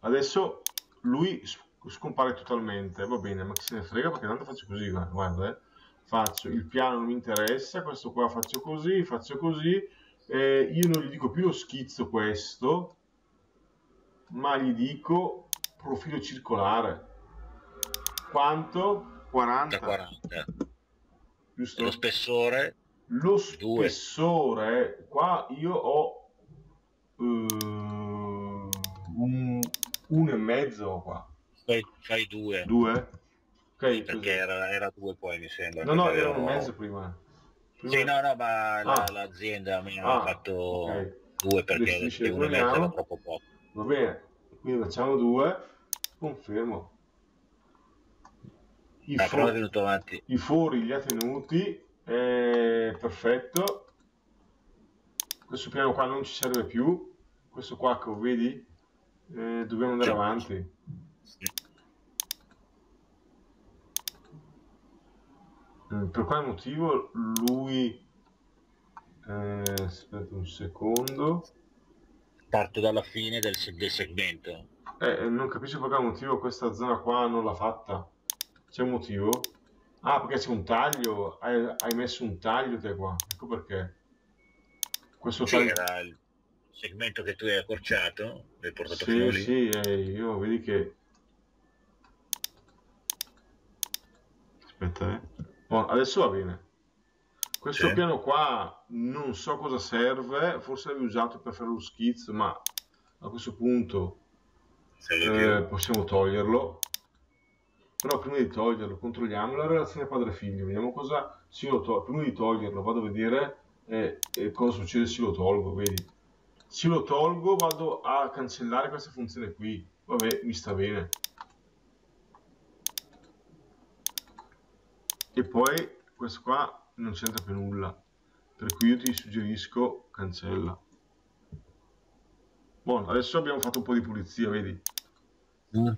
adesso lui scompare totalmente, va bene, ma chi se ne frega, perché tanto faccio così, guarda, faccio il piano, non mi interessa, questo qua faccio così, io non gli dico più lo schizzo questo, ma gli dico profilo circolare. Quanto? 40. 40. Giusto? Lo spessore? Lo spessore, qua io ho 1,5 qua. Fai 2. 2? Okay, perché era 2 poi mi sembra. No, era 1,5 prima. Sì, no, ma l'azienda mi ha fatto 2 perché 1,5 era troppo poco. Va bene, quindi facciamo 2, confermo. I fori li ha tenuti, perfetto. Questo piano qua non ci serve più, questo qua che vedi, dobbiamo andare avanti. Per quale motivo lui, aspetta un secondo, parto dalla fine del segmento, non capisco per quale motivo questa zona qua non l'ha fatta. C'è un motivo? Ah, perché c'è un taglio, hai messo un taglio te qua, ecco perché questo taglio era il segmento che tu hai accorciato, l'hai portato fuori. Sì, io vedi che aspetta, Bon, adesso va bene. Questo piano qua non so cosa serve, forse l'avevi usato per fare lo schizzo, ma a questo punto possiamo toglierlo. Però prima di toglierlo controlliamo la relazione padre-figlio, vediamo cosa, se lo tolgo, prima di toglierlo vado a vedere cosa succede se lo tolgo, vedi? Se lo tolgo vado a cancellare questa funzione qui, vabbè, mi sta bene. E poi questo qua non c'entra più nulla, per cui io ti suggerisco cancella. Buono, adesso abbiamo fatto un po' di pulizia, vedi?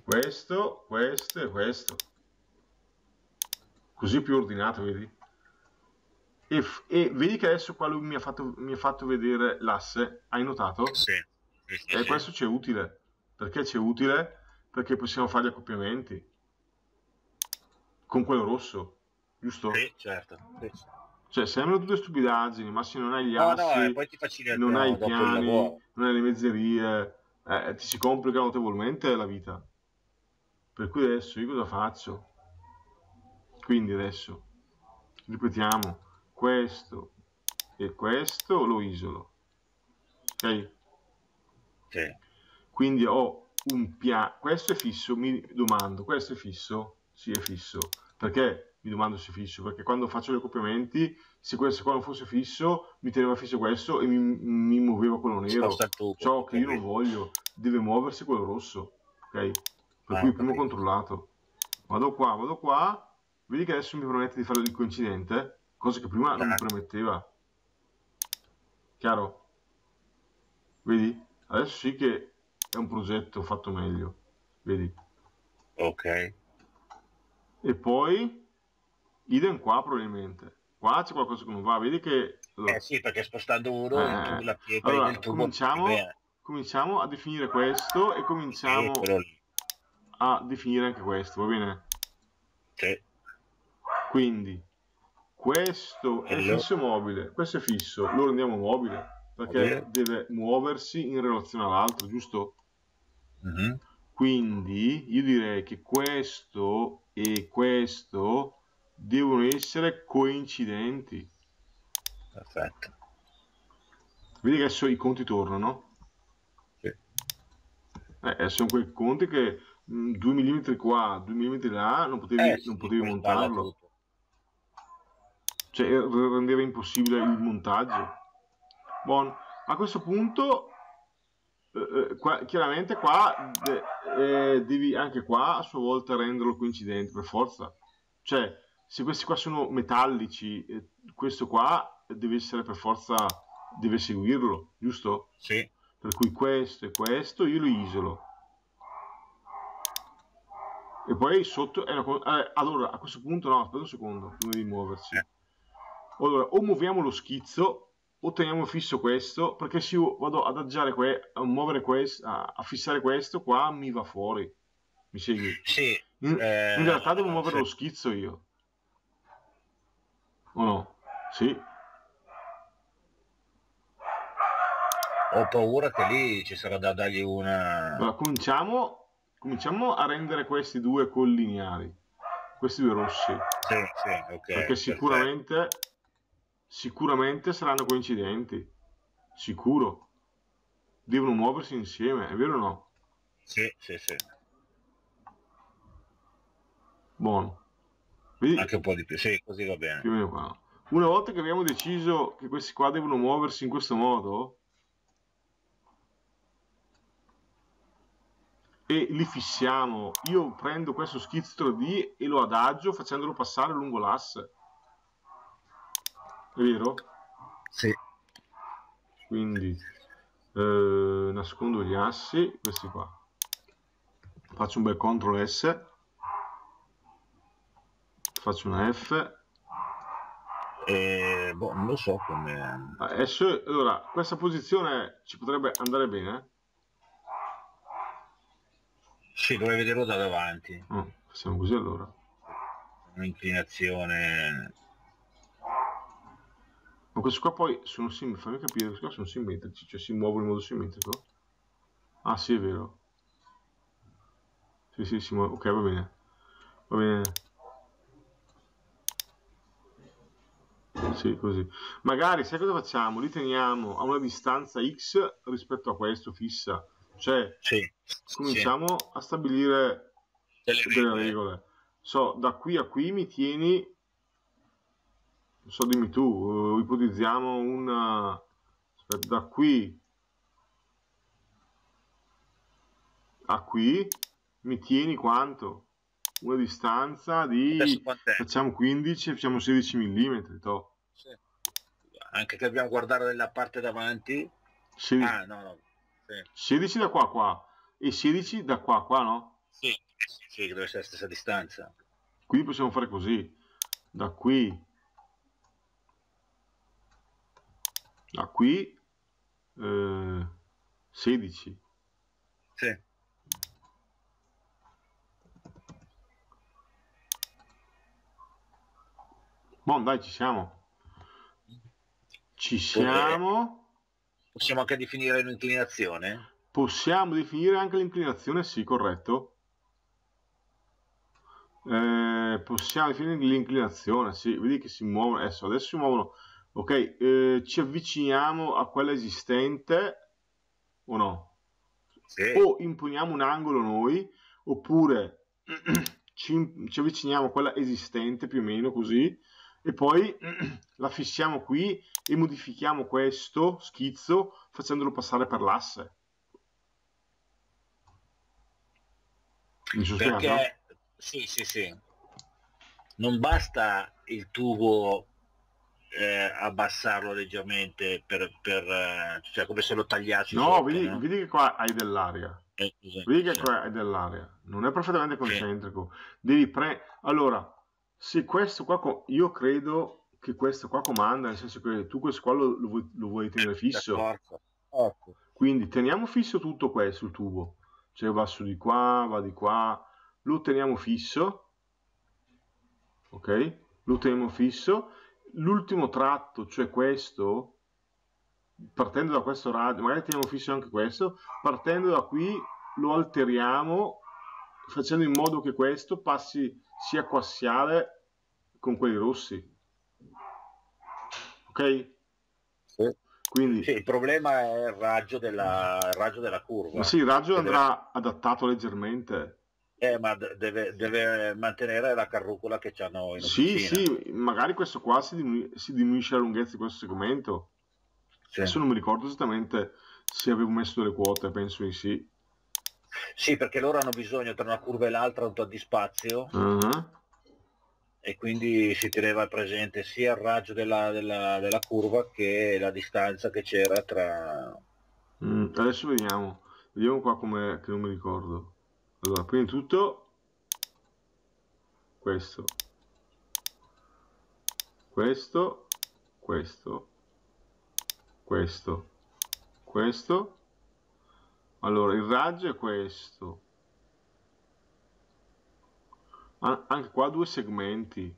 Questo e questo. Così più ordinato, vedi? E vedi che adesso qua lui mi ha fatto vedere l'asse, hai notato? Sì. E questo c'è utile. Perché c'è utile? Perché possiamo fare gli accoppiamenti con quello rosso. Giusto? Sì, certo. Sì. Cioè, sembrano tutte stupidaggini, ma se non hai gli assi, poi ti non hai i piani, non hai le mezzerie, ti si complica notevolmente la vita. Per cui adesso io cosa faccio? Quindi adesso, ripetiamo, questo e questo lo isolo. Ok? Sì. Quindi ho un piano, questo è fisso, mi domando, questo è fisso? Sì, è fisso. Perché? Mi domando se è fisso, perché quando faccio gli accoppiamenti se quello fosse fisso mi teneva fisso questo e mi muoveva quello nero. Ciò che io non voglio, deve muoversi quello rosso, ok? Per cui prima ho controllato, vado qua, vedi che adesso mi permette di fare il coincidente, cosa che prima non mi permetteva, chiaro? Vedi? Adesso sì che è un progetto fatto meglio, vedi? Ok. E poi idem qua, probabilmente qua c'è qualcosa che non va, vedi che allora, sì, perché spostando uno la pietra allora, cominciamo a definire questo e cominciamo a definire anche questo, va bene? Sì. Quindi questo è fisso mobile, questo è fisso, lo rendiamo mobile perché deve muoversi in relazione all'altro, giusto? Quindi io direi che questo e questo devono essere coincidenti. Perfetto. Vedi che adesso i conti tornano? Sì. Sono quei conti che 2 mm qua, 2 mm là, non potevi montarlo. Cioè rendeva impossibile il montaggio. Buon. A questo punto chiaramente qua devi anche qua a sua volta renderlo coincidente per forza, cioè se questi qua sono metallici questo qua deve essere per forza, deve seguirlo, giusto? Sì. Per cui questo e questo io lo isolo e poi sotto è una... allora a questo punto no, aspetta un secondo prima di muoverci, allora o muoviamo lo schizzo o teniamo fisso questo, perché se io vado ad adagiare, a fissare questo qua, mi va fuori, mi segui? Sì. In realtà devo muovere lo schizzo io, o no? Sì. Ho paura che lì ci sarà da dargli una... Allora, cominciamo a rendere questi due collineari, questi due rossi. Sì, sì, ok. Perché sicuramente... Perfetto. Sicuramente saranno coincidenti, sicuro, devono muoversi insieme, è vero o no? Sì, sì, sì. Buono. Vedi? Anche un po' di più, sì, così va bene. Più o meno qua. Una volta che abbiamo deciso che questi qua devono muoversi in questo modo e li fissiamo, io prendo questo schizzo 3D e lo adagio facendolo passare lungo l'asse. È vero? Sì. Quindi nascondo gli assi, questi qua. Faccio un bel CTRL S. Faccio una F. Boh, non lo so come... Adesso, allora, questa posizione ci potrebbe andare bene? Sì, dovrei vederlo da davanti. Facciamo così allora. Un'inclinazione... Ma questi qua poi sono simmetrici, fammi capire, questi qua sono simmetrici, cioè si muovono in modo simmetrico? Ah sì, è vero. Sì, sì, si muove, ok, va bene. Va bene. Sì, così. Magari, sai cosa facciamo? Li teniamo a una distanza X rispetto a questo, fissa. Cioè, sì, cominciamo a stabilire delle regole. So, da qui a qui mi tieni... Non so, dimmi tu, ipotizziamo una... Aspetta, da qui a qui mi tieni quanto? Una distanza di... Facciamo 15, facciamo 16 mm, to. Sì. Anche che dobbiamo guardare la parte davanti. 16... Ah, no, no. Sì. 16 da qua a qua e 16 da qua a qua, no? Sì, sì, deve essere la stessa distanza. Quindi possiamo fare così. Da qui... da qui 16. Sì. Bon, dai, ci siamo. Ci siamo. Possiamo anche definire l'inclinazione? Possiamo definire anche l'inclinazione, sì, corretto. Possiamo definire l'inclinazione, sì. Vedi che si muovono, adesso si muovono. Ok, ci avviciniamo a quella esistente o no? Sì. O imponiamo un angolo noi, oppure ci avviciniamo a quella esistente più o meno così e poi la fissiamo qui e modifichiamo questo schizzo facendolo passare per l'asse. Mi sono spiegato? Sì, sì, sì. Non basta il tubo abbassarlo leggermente per cioè come se lo tagliassi. No, sotto, vedi, no? Vedi che qua hai dell'aria. Esatto, vedi che qua hai dell'aria. Non è perfettamente concentrico. Sì. Devi allora, se questo qua io credo che questo qua comanda, nel senso che tu questo qua lo vuoi tenere fisso. Ecco. Quindi teniamo fisso tutto questo, il tubo. Cioè va su di qua, va di qua. Lo teniamo fisso. Ok? Lo teniamo fisso. L'ultimo tratto, cioè questo, partendo da questo radio, magari teniamo fisso anche questo, partendo da qui lo alteriamo facendo in modo che questo passi sia coassiale con quelli rossi. Ok? Sì. Quindi, sì, il problema è il raggio della curva. Ma sì, il raggio andrà adattato leggermente. Ma deve mantenere la carrucola che c'hanno in officina. Sì, magari questo qua si diminuisce la lunghezza di questo segmento. Sì. Adesso non mi ricordo esattamente se avevo messo delle quote, penso di sì. Sì, perché loro hanno bisogno tra una curva e l'altra un po' di spazio e quindi si teneva presente sia il raggio della curva che la distanza che c'era tra... adesso vediamo qua com'è, che non mi ricordo. Allora, prima di tutto questo. Allora, il raggio è questo. Anche qua due segmenti.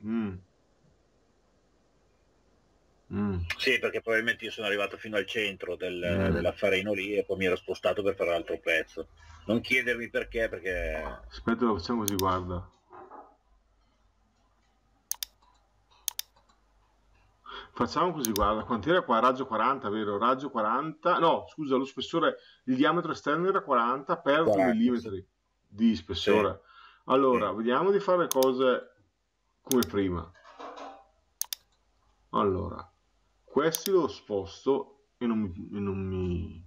Sì, perché probabilmente io sono arrivato fino al centro dell'affarino lì e poi mi ero spostato per fare l'altro pezzo. Non chiedermi perché, aspetta, lo facciamo così, guarda. Facciamo così, guarda, quant'era qua? Raggio 40, vero? Raggio 40, no, scusa, lo spessore, il diametro esterno era 40 per 40, 2 mm sì. Di spessore. Sì. Allora, vediamo di fare le cose come prima. Allora, questi lo sposto e non mi...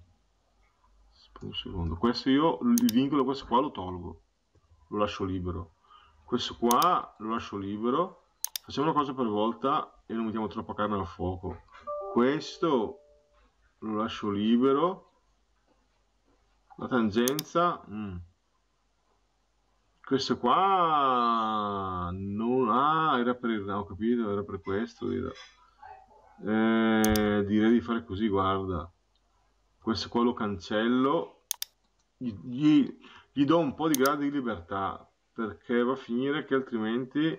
un secondo, questo io il vincolo, questo qua lo tolgo, lo lascio libero, questo qua lo lascio libero, facciamo una cosa per volta e non mettiamo troppa carne al fuoco. Questo lo lascio libero, la tangenza questo qua non ha era per il ho capito, era per questo era. Direi di fare così, guarda, questo qua lo cancello, gli do un po' di grado di libertà, perché va a finire che altrimenti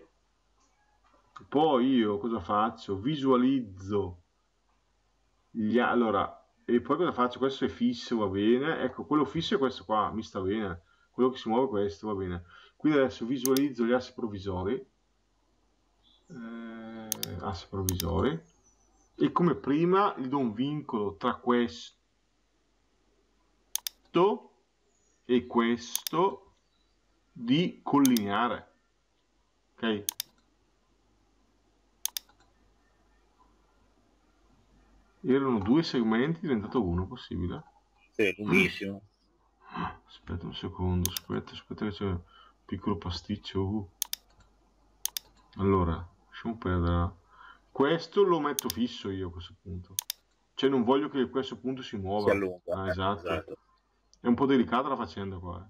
poi io cosa faccio? Visualizzo allora, e poi cosa faccio? Questo è fisso, va bene, ecco, quello fisso è questo qua, mi sta bene, quello che si muove è questo, va bene, quindi adesso visualizzo gli assi provvisori, e come prima gli do un vincolo tra questo e questo di collineare, ok? Erano due segmenti, è diventato uno, possibile? Sì, lunghissimo. Aspetta un secondo, aspetta che c'è un piccolo pasticcio. Allora, lasciamo perdere. Questo lo metto fisso io a questo punto. Cioè non voglio che questo punto si muova. Si allunga, esatto. È un po' delicata la faccenda qua.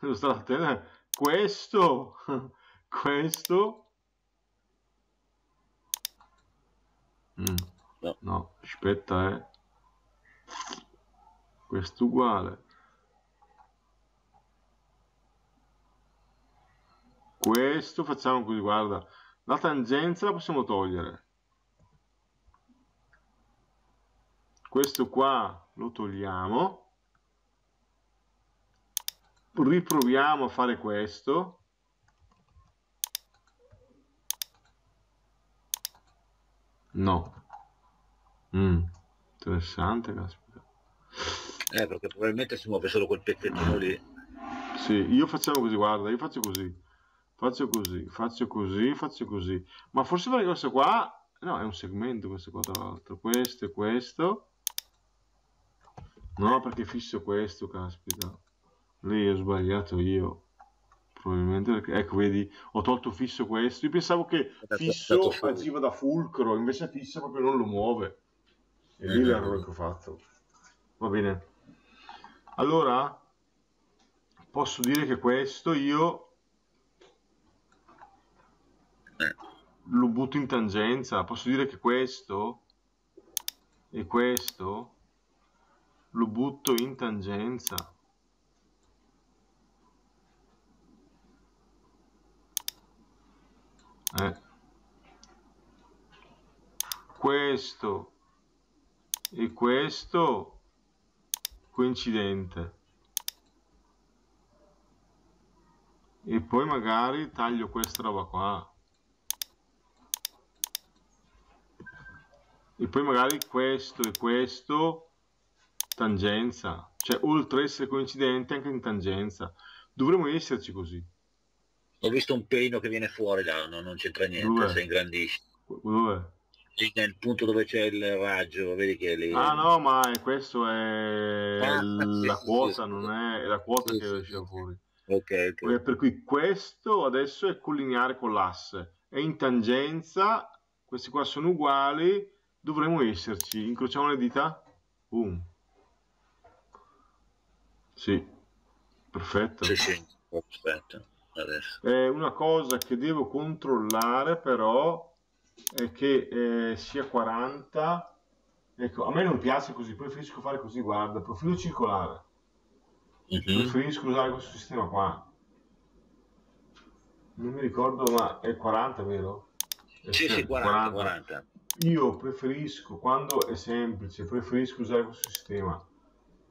Lo sto attendendo. Questo. No, aspetta, Questo uguale. Questo facciamo così, guarda. La tangenza la possiamo togliere. Questo qua lo togliamo, riproviamo a fare questo, no, interessante, caspita, perché probabilmente si muove solo quel pezzettino lì. Sì, io facciamo così, guarda, io faccio così, faccio così, faccio così, faccio così. Ma forse perché questo qua... No, è un segmento questo qua tra l'altro. Questo e questo. No, perché fisso questo, caspita. Lì ho sbagliato io. Probabilmente perché... Ecco, vedi, ho tolto fisso questo. Io pensavo che fisso agiva da fulcro, invece fisso proprio non lo muove. E lì l'errore che ho fatto. Va bene. Allora... posso dire che questo io lo butto in tangenza, posso dire che questo e questo lo butto in tangenza. Questo e questo coincidente. E poi magari taglio questa roba qua. E poi magari questo e questo tangenza. Cioè, oltre a essere coincidente, anche in tangenza. Dovremmo esserci così. Ho visto un pelo che viene fuori là, no, non c'entra niente, dove? Se ingrandisce. Dove? Nel punto dove c'è il raggio, vedi che lì... Ah no, ma questo è la quota, non è la quota che esce fuori. Okay, okay. Per cui questo adesso è collineare con l'asse, è in tangenza, questi qua sono uguali, dovremmo esserci, incrociamo le dita, boom. Sì, perfetto. Sì, sì, perfetto. Adesso. Una cosa che devo controllare però è che sia 40, ecco, a me non piace così, preferisco fare così, guarda, profilo circolare. Preferisco usare questo sistema qua, non mi ricordo, ma è 40, vero? È sì, sì, 40. Io preferisco, quando è semplice, preferisco usare questo sistema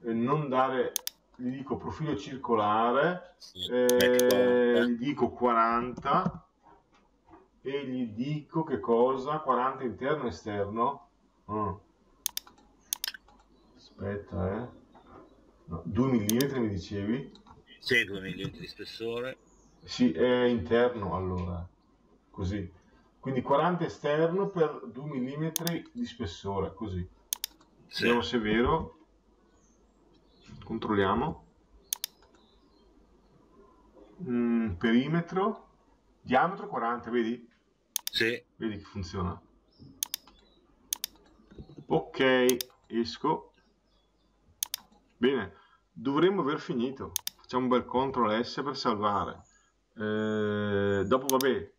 e non dare, gli dico profilo circolare, sì, gli dico 40 e gli dico che cosa? 40 interno e esterno? Aspetta, 2 mm mi dicevi? Sì, 2 mm di spessore. Sì, è interno allora, così. Quindi 40 esterno per 2 mm di spessore, così. Sì. Vediamo se è vero. Controlliamo. Perimetro, diametro 40, vedi? Sì. Vedi che funziona. Ok, esco. Bene. Dovremmo aver finito. Facciamo un bel CTRL S per salvare. Dopo, vabbè,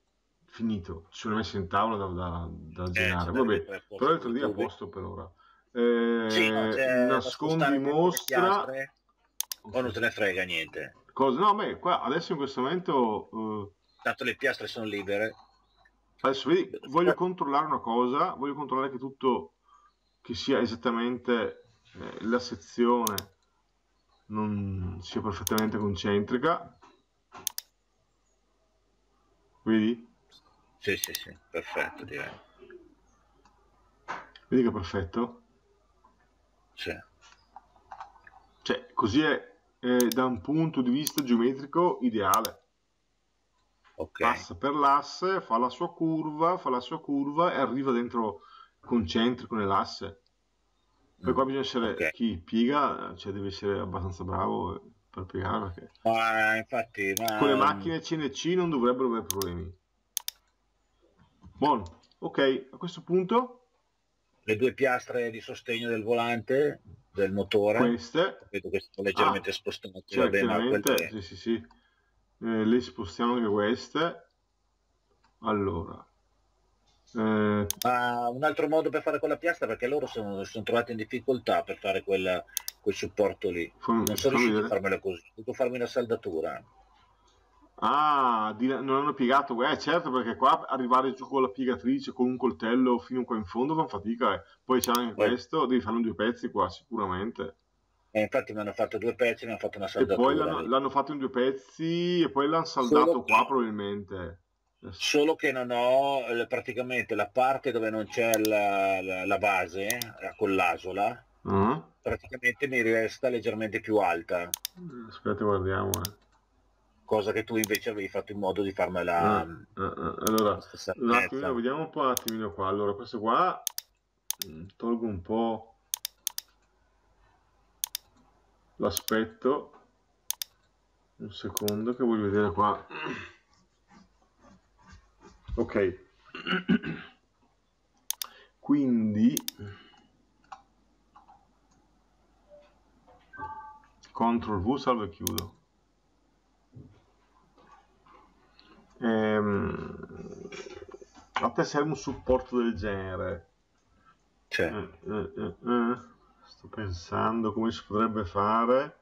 finito. Ci sono messi in tavola da girare. Vabbè, però il 3D è a posto per ora. Sì, nascondi mostra. O non te ne frega niente. Cosa? No, ma qua adesso in questo momento. Tanto le piastre sono libere. Adesso vedi, voglio controllare una cosa. Voglio controllare che tutto, che sia esattamente la sezione. Non sia perfettamente concentrica, vedi? Sì, sì, sì, perfetto, direi. Vedi che è perfetto? Sì. Cioè, così è da un punto di vista geometrico ideale. Okay. Passa per l'asse, fa la sua curva e arriva dentro concentrico nell'asse. Per qua bisogna essere, chi piega, cioè deve essere abbastanza bravo per piegare, perché infatti, con le macchine CNC non dovrebbero avere problemi. Buono, ok, a questo punto le due piastre di sostegno del volante, del motore, queste vedo che sono leggermente spostate, cioè, chiaramente, sì, sì, sì. Le spostiamo anche queste, allora. Ma un altro modo per fare quella piastra, perché loro sono trovati in difficoltà per fare quel supporto lì. Non sono riuscito a farmela così, ho dovuto farmi una saldatura. Non hanno piegato, certo, perché qua arrivare giù con la piegatrice, con un coltello fino qua in fondo fa fatica, poi c'è anche questo, devi farlo in due pezzi qua sicuramente. Infatti mi hanno fatto due pezzi, mi hanno fatto una saldatura e poi l'hanno fatto in due pezzi e poi l'hanno saldato qua probabilmente. Solo che non ho praticamente la parte dove non c'è la base con l'asola, praticamente mi resta leggermente più alta. Aspetta, guardiamo. cosa che tu invece avevi fatto in modo di farmela. Allora, un attimino, vediamo un po' un attimino qua. Allora, questo qua tolgo un po' l'aspetto, un secondo che voglio vedere qua. Ok, quindi CTRL V, salvo e chiudo. A te serve un supporto del genere? C'è. Sto pensando come si potrebbe fare.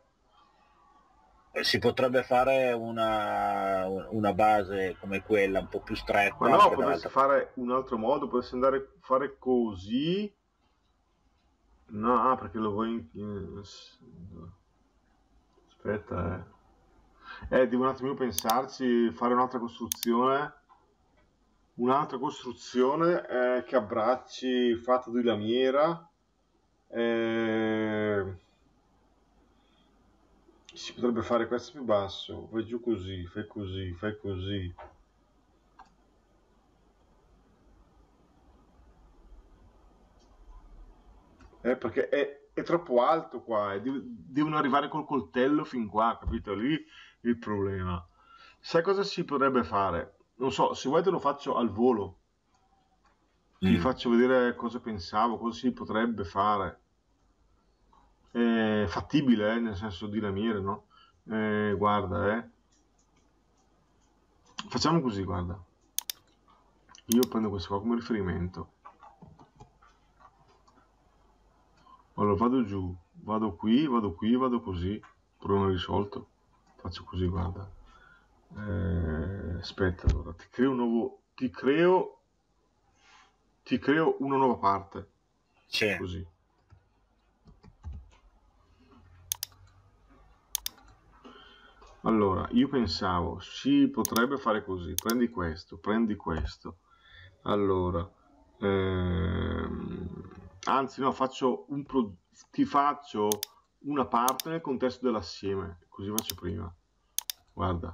Si potrebbe fare una base come quella, un po' più stretta. Ma no, potresti fare un altro modo, potresti andare a fare così. No, perché lo vuoi... Aspetta, devo un attimino pensarci, fare un'altra costruzione. Un'altra costruzione che abbracci, fatta di lamiera. Si potrebbe fare questo più basso, vai giù così, fai così, fai così. Perché è troppo alto qua, devono arrivare col coltello fin qua, capito? Lì il problema. Sai cosa si potrebbe fare? Non so, se vuoi te lo faccio al volo. Ti faccio vedere cosa pensavo, cosa si potrebbe fare. Fattibile, nel senso di lamiere, no? Guarda, facciamo così, guarda. Io prendo questo qua come riferimento. Allora vado giù, vado qui, vado qui, vado così. Problema risolto. Faccio così, guarda. Aspetta, allora ti creo un nuovo, ti creo una nuova parte. C'è. Così. Allora, io pensavo, si potrebbe fare così, prendi questo, allora, anzi no, faccio un ti faccio una parte nel contesto dell'assieme, così faccio prima, guarda,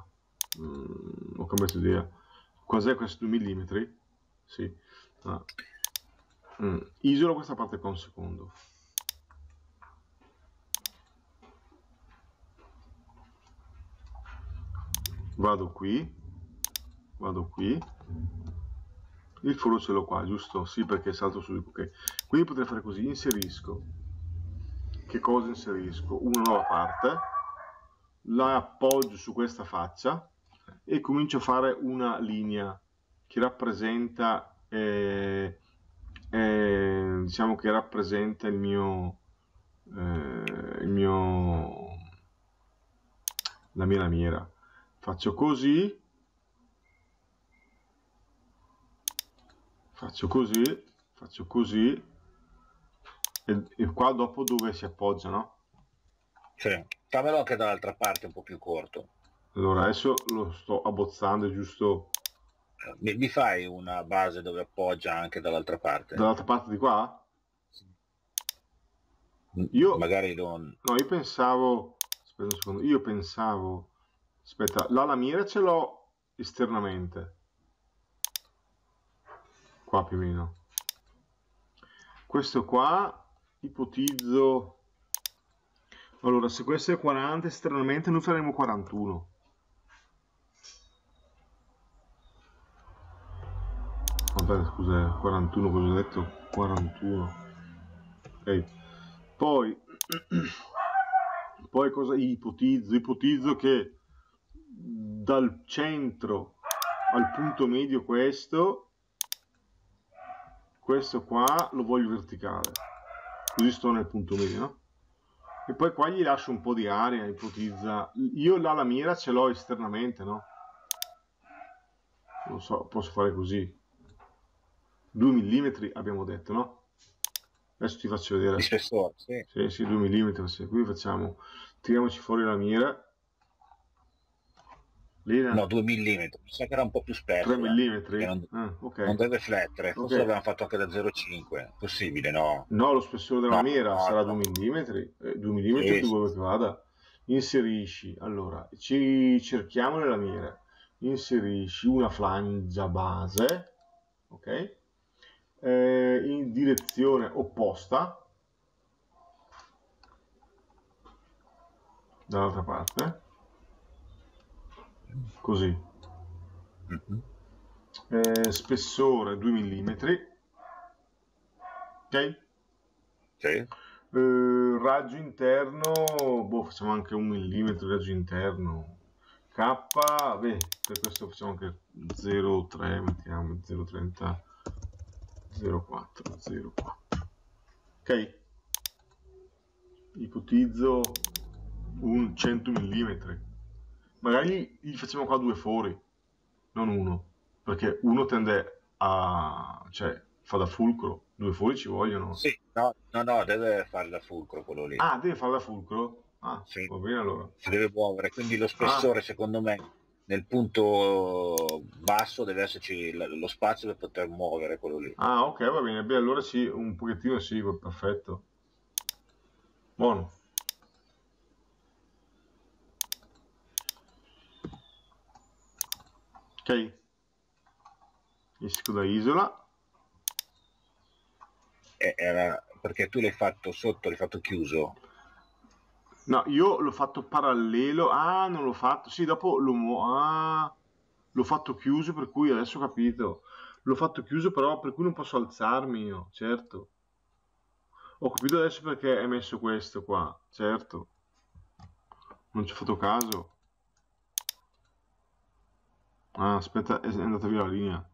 ho cambiato idea, cos'è questo 2 mm? Sì, ah. Isolo questa parte qua un secondo. Vado qui, il foro ce l'ho qua, giusto? Sì, perché salto su, ok. Quindi potrei fare così, inserisco. Che cosa inserisco? Una nuova parte, la appoggio su questa faccia e comincio a fare una linea che rappresenta, diciamo che rappresenta la mia lamiera. Faccio così, faccio così, e qua dopo dove si appoggia, no? Sì, fammelo anche dall'altra parte un po' più corto. Allora adesso lo sto abbozzando, giusto? Mi fai una base dove appoggia anche dall'altra parte? Dall'altra parte di qua? Sì. Io magari non... No, io pensavo... Aspetta un secondo, io pensavo... Aspetta, la lamiera ce l'ho esternamente. Qua più o meno. Questo qua, ipotizzo... Allora, se questo è 40, esternamente noi faremo 41. Vabbè, scusa, 41 cosa ho detto? 41. Ok. Poi... Poi cosa ipotizzo? Ipotizzo che... dal centro al punto medio questo qua lo voglio verticale, così sto nel punto medio, no? E poi qua gli lascio un po' di aria, ipotizza. Io la lamiera ce l'ho esternamente, no? Non so, posso fare così. 2 mm abbiamo detto, no? Adesso ti faccio vedere. Sì, 2 mm, sì. Qui facciamo, tiriamoci fuori la lamiera. Lina. No, 2 mm, mi sa che era un po' più spesso. 3 mm? Non, okay. Non deve riflettere, forse okay. L'avevamo fatto anche da 0,5, possibile, no? No, lo spessore della lamiera sarà 2 mm, 2 mm dove vada. Inserisci, allora, ci cerchiamo nella mira, inserisci una frangia base, ok? In direzione opposta dall'altra parte, così, spessore 2 mm, ok? Okay. Raggio interno, boh, facciamo anche 1 millimetro di raggio interno. K, beh, per questo facciamo anche 0,3, mettiamo 0,30, 0,4, 0,4, ok. Ipotizzo un 100 mm, magari gli facciamo qua due fori, non uno, perché uno tende a, cioè, fa da fulcro. Due fori ci vogliono? Sì, no, deve fare da fulcro quello lì. Ah, deve fare da fulcro? Ah, sì. Va bene allora. Si deve muovere, quindi lo spessore, secondo me, nel punto basso deve esserci lo spazio per poter muovere quello lì. Ah, ok, va bene. Beh, allora sì, un pochettino sì, perfetto. Buono. Ok. Esco da isola. Era perché tu l'hai fatto sotto, l'hai fatto chiuso? No, io l'ho fatto parallelo. Ah, non l'ho fatto, sì, dopo l'ho fatto chiuso, per cui adesso ho capito, l'ho fatto chiuso però per cui non posso alzarmi io, certo, ho capito adesso perché è messo questo qua, certo, non ci ho fatto caso. Ah, aspetta, è andata via la linea.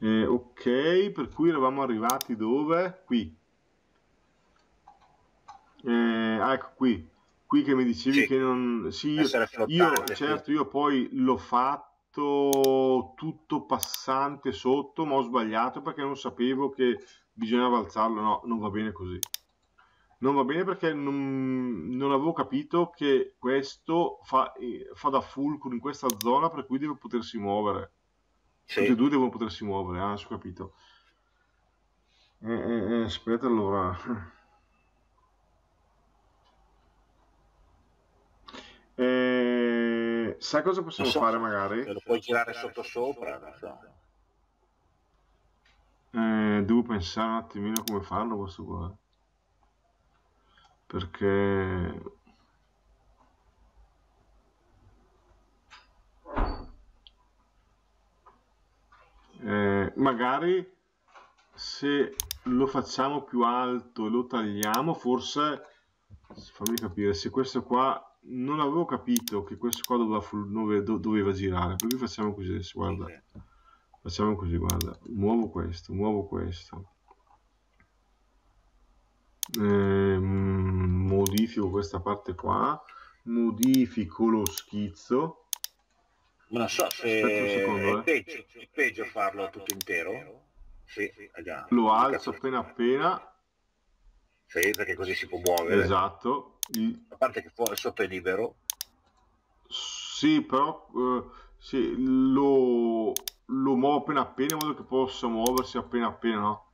Ok, per cui eravamo arrivati dove? Qui. Ecco qui. Qui che mi dicevi, sì, che non... Sì, io poi l'ho fatto tutto passante sotto, ma ho sbagliato perché non sapevo che bisognava alzarlo. No, non va bene così. Non va bene perché non avevo capito che questo fa da fulcro in questa zona, per cui deve potersi muovere. Sì. Tutti e due devono potersi muovere, ah, ho capito. Aspetta, allora. Sai cosa possiamo fare magari? Lo puoi girare sotto sopra, non so. Devo pensare un attimino come farlo questo qua. Perché... magari se lo facciamo più alto e lo tagliamo, forse, fammi capire, se questo qua, non avevo capito che questo qua doveva girare, per cui facciamo così adesso, guarda, facciamo così, guarda, muovo questo, modifico questa parte qua, modifico lo schizzo. Ma non so se è peggio farlo tutto intero. Sì, già. Lo alzo appena. Sì, perché così si può muovere. Esatto. A parte che fuori sotto è libero. Sì, però sì, lo muovo appena, in modo che possa muoversi appena, no?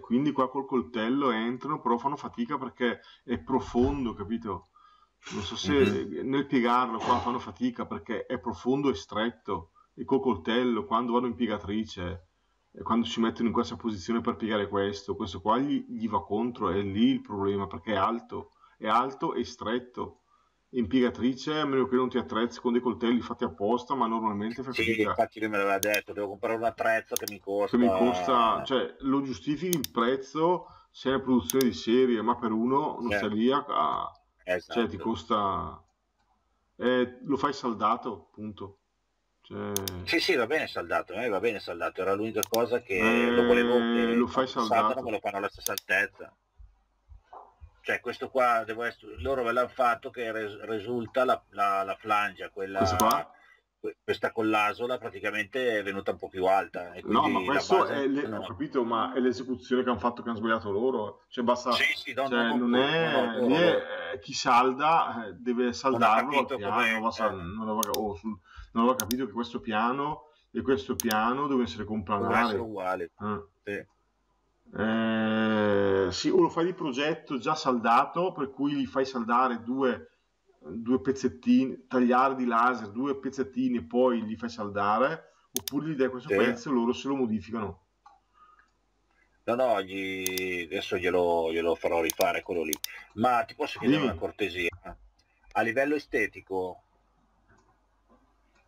Quindi qua col coltello entrano, però fanno fatica perché è profondo, capito? Non so se nel piegarlo qua fanno fatica perché è profondo e stretto, e col coltello quando vanno in piegatrice, e quando ci mettono in questa posizione per piegare questo qua gli va contro, è lì il problema, perché è alto e stretto. In piegatrice, a meno che non ti attrezzi con dei coltelli fatti apposta, ma normalmente fai fatica. Sì, infatti lui me l'aveva detto, devo comprare un attrezzo che mi costa... cioè, lo giustifichi il prezzo se è una produzione di serie, ma per uno non sta lì, esatto. Cioè ti costa... lo fai saldato, punto. Cioè... Sì, va bene saldato, va bene saldato, era l'unica cosa che lo volevo... lo fai saldato, ma lo fanno alla stessa altezza. Cioè questo qua, devo essere, loro ve l'hanno fatto che risulta la flangia, questa con l'asola praticamente è venuta un po' più alta. E no, ma questo è, ho capito, ma è l'esecuzione che hanno fatto, che hanno sbagliato loro. Cioè basta, sì, non è chi salda deve saldarlo al piano, non avevo capito che questo piano e questo piano devono essere uguali. Sì, o lo fai di progetto già saldato, per cui gli fai saldare due pezzettini, tagliare di laser due pezzettini e poi li fai saldare, oppure gli dai questo pezzo e loro se lo modificano. No, adesso glielo farò rifare quello lì, ma ti posso chiedere una cortesia? A livello estetico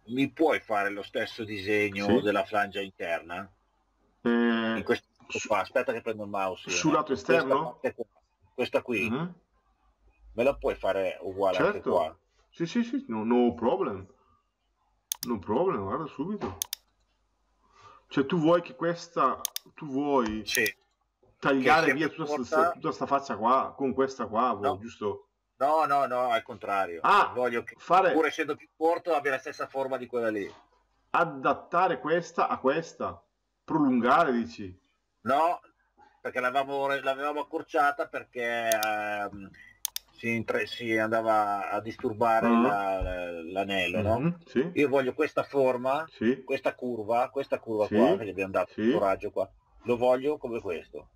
mi puoi fare lo stesso disegno della frangia interna? In questo qua, aspetta che prendo il mouse. Sul lato esterno? Questa qui me la puoi fare uguale anche qua? Sì, no problem, no problem, guarda subito. Cioè tu vuoi che questa, tu vuoi tagliare via tutta sta faccia qua con questa qua, giusto? No, al contrario. Voglio che, pur essendo più corto, abbia la stessa forma di quella lì. Adattare questa a questa, prolungare dici? No, perché l'avevamo accorciata perché si andava a disturbare l'anello, no? Io voglio questa forma, questa curva qua, che gli abbiamo dato il coraggio qua, lo voglio come questo.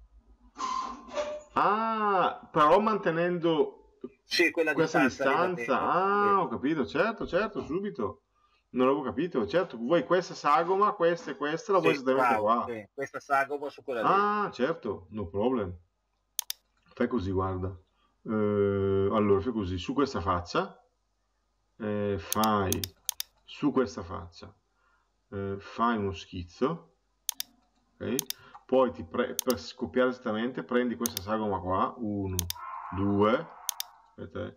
Però mantenendo questa distanza. Ho capito, certo, subito. Non l'avevo capito, vuoi questa sagoma, questa e questa, la vuoi esattamente qua. Questa sagoma su quella lì. Certo, no problem. Fai così, guarda. Allora fai così, su questa faccia fai fai uno schizzo, poi per scoppiare esattamente prendi questa sagoma qua, 1, 2 aspetta,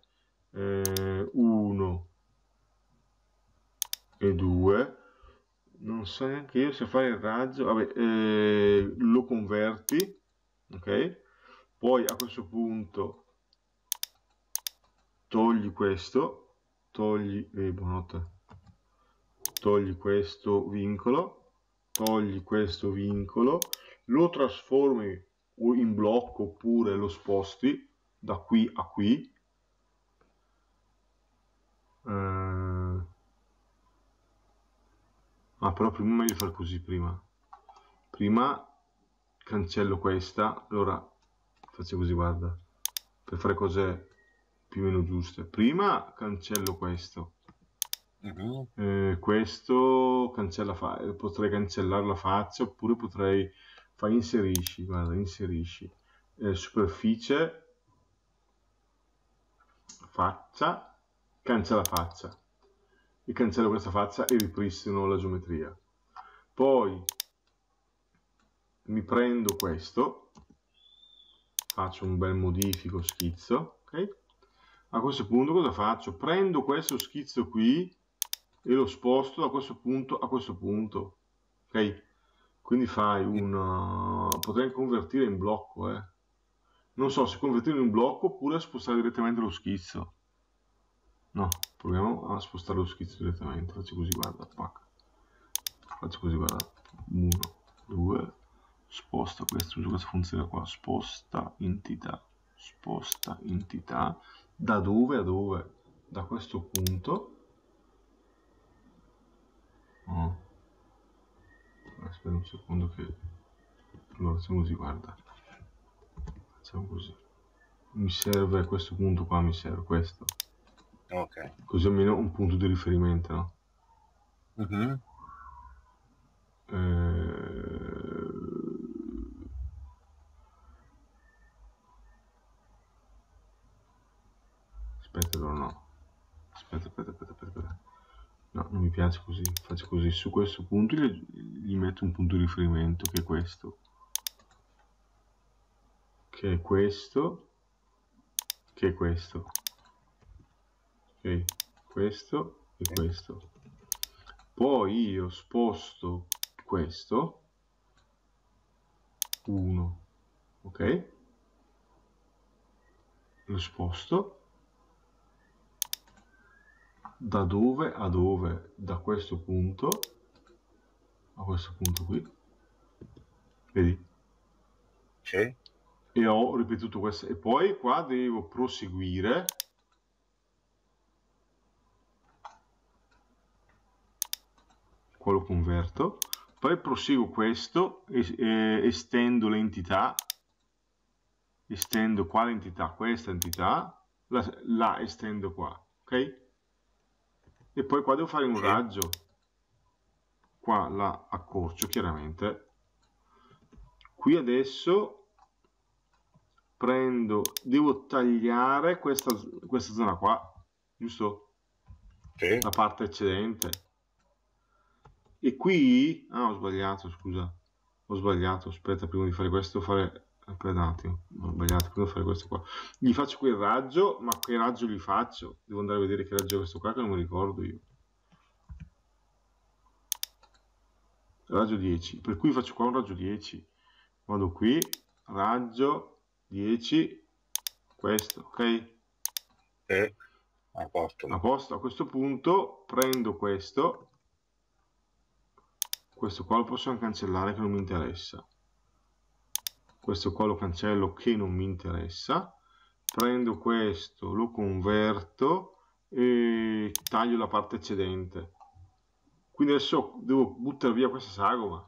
1 e 2, non so neanche io se fai il raggio, lo converti, poi a questo punto togli questo, togli questo vincolo, lo trasformi o in blocco oppure lo sposti da qui a qui, però prima meglio far così, prima cancello questa, allora faccio così, guarda, per fare cose più o meno giuste. Prima cancello questo, questo cancella, potrei cancellare la faccia oppure potrei fare inserisci, guarda, superficie, faccia, cancella faccia, e cancello questa faccia e ripristino la geometria. Poi mi prendo questo, faccio un bel modifico schizzo, a questo punto cosa faccio? Prendo questo schizzo qui e lo sposto da questo punto a questo punto, quindi fai una, potrei convertire in blocco, non so se convertire in blocco oppure spostare direttamente lo schizzo. No, proviamo a spostare lo schizzo direttamente, faccio così, guarda, guarda, 1, 2 sposta questo, uso questa funzione qua, sposta entità, da dove a dove? Da questo punto, aspetta un secondo che, allora facciamo così, guarda, facciamo così, mi serve questo punto qua, mi serve questo, così almeno un punto di riferimento, no? Aspetta, no, non mi piace così, faccio così, su questo punto gli metto un punto di riferimento che è questo, questo e questo. Poi io sposto questo 1, lo sposto da dove a dove? Da questo punto a questo punto qui, vedi? E ho ripetuto questo, e poi qua devo proseguire qua lo converto, poi proseguo questo, estendo l'entità, estendo qua l'entità, questa entità, la estendo qua, ok? E poi qua devo fare un raggio, qua la accorcio chiaramente, qui adesso prendo, devo tagliare questa zona qua, giusto? Sì. La parte eccedente. E qui, ah, ho sbagliato, scusa, ho sbagliato, aspetta, prima di fare questo, prima di fare questo qua, gli faccio quel raggio, ma che raggio gli faccio? Devo andare a vedere che raggio è questo qua, che non mi ricordo io. Raggio 10, per cui faccio qua un raggio 10, vado qui, raggio 10, questo, ok? A posto. A posto, a questo punto prendo questo qua lo posso anche cancellare che non mi interessa. Questo qua lo cancello che non mi interessa, prendo questo, lo converto e taglio la parte eccedente. Quindi adesso devo buttare via questa sagoma.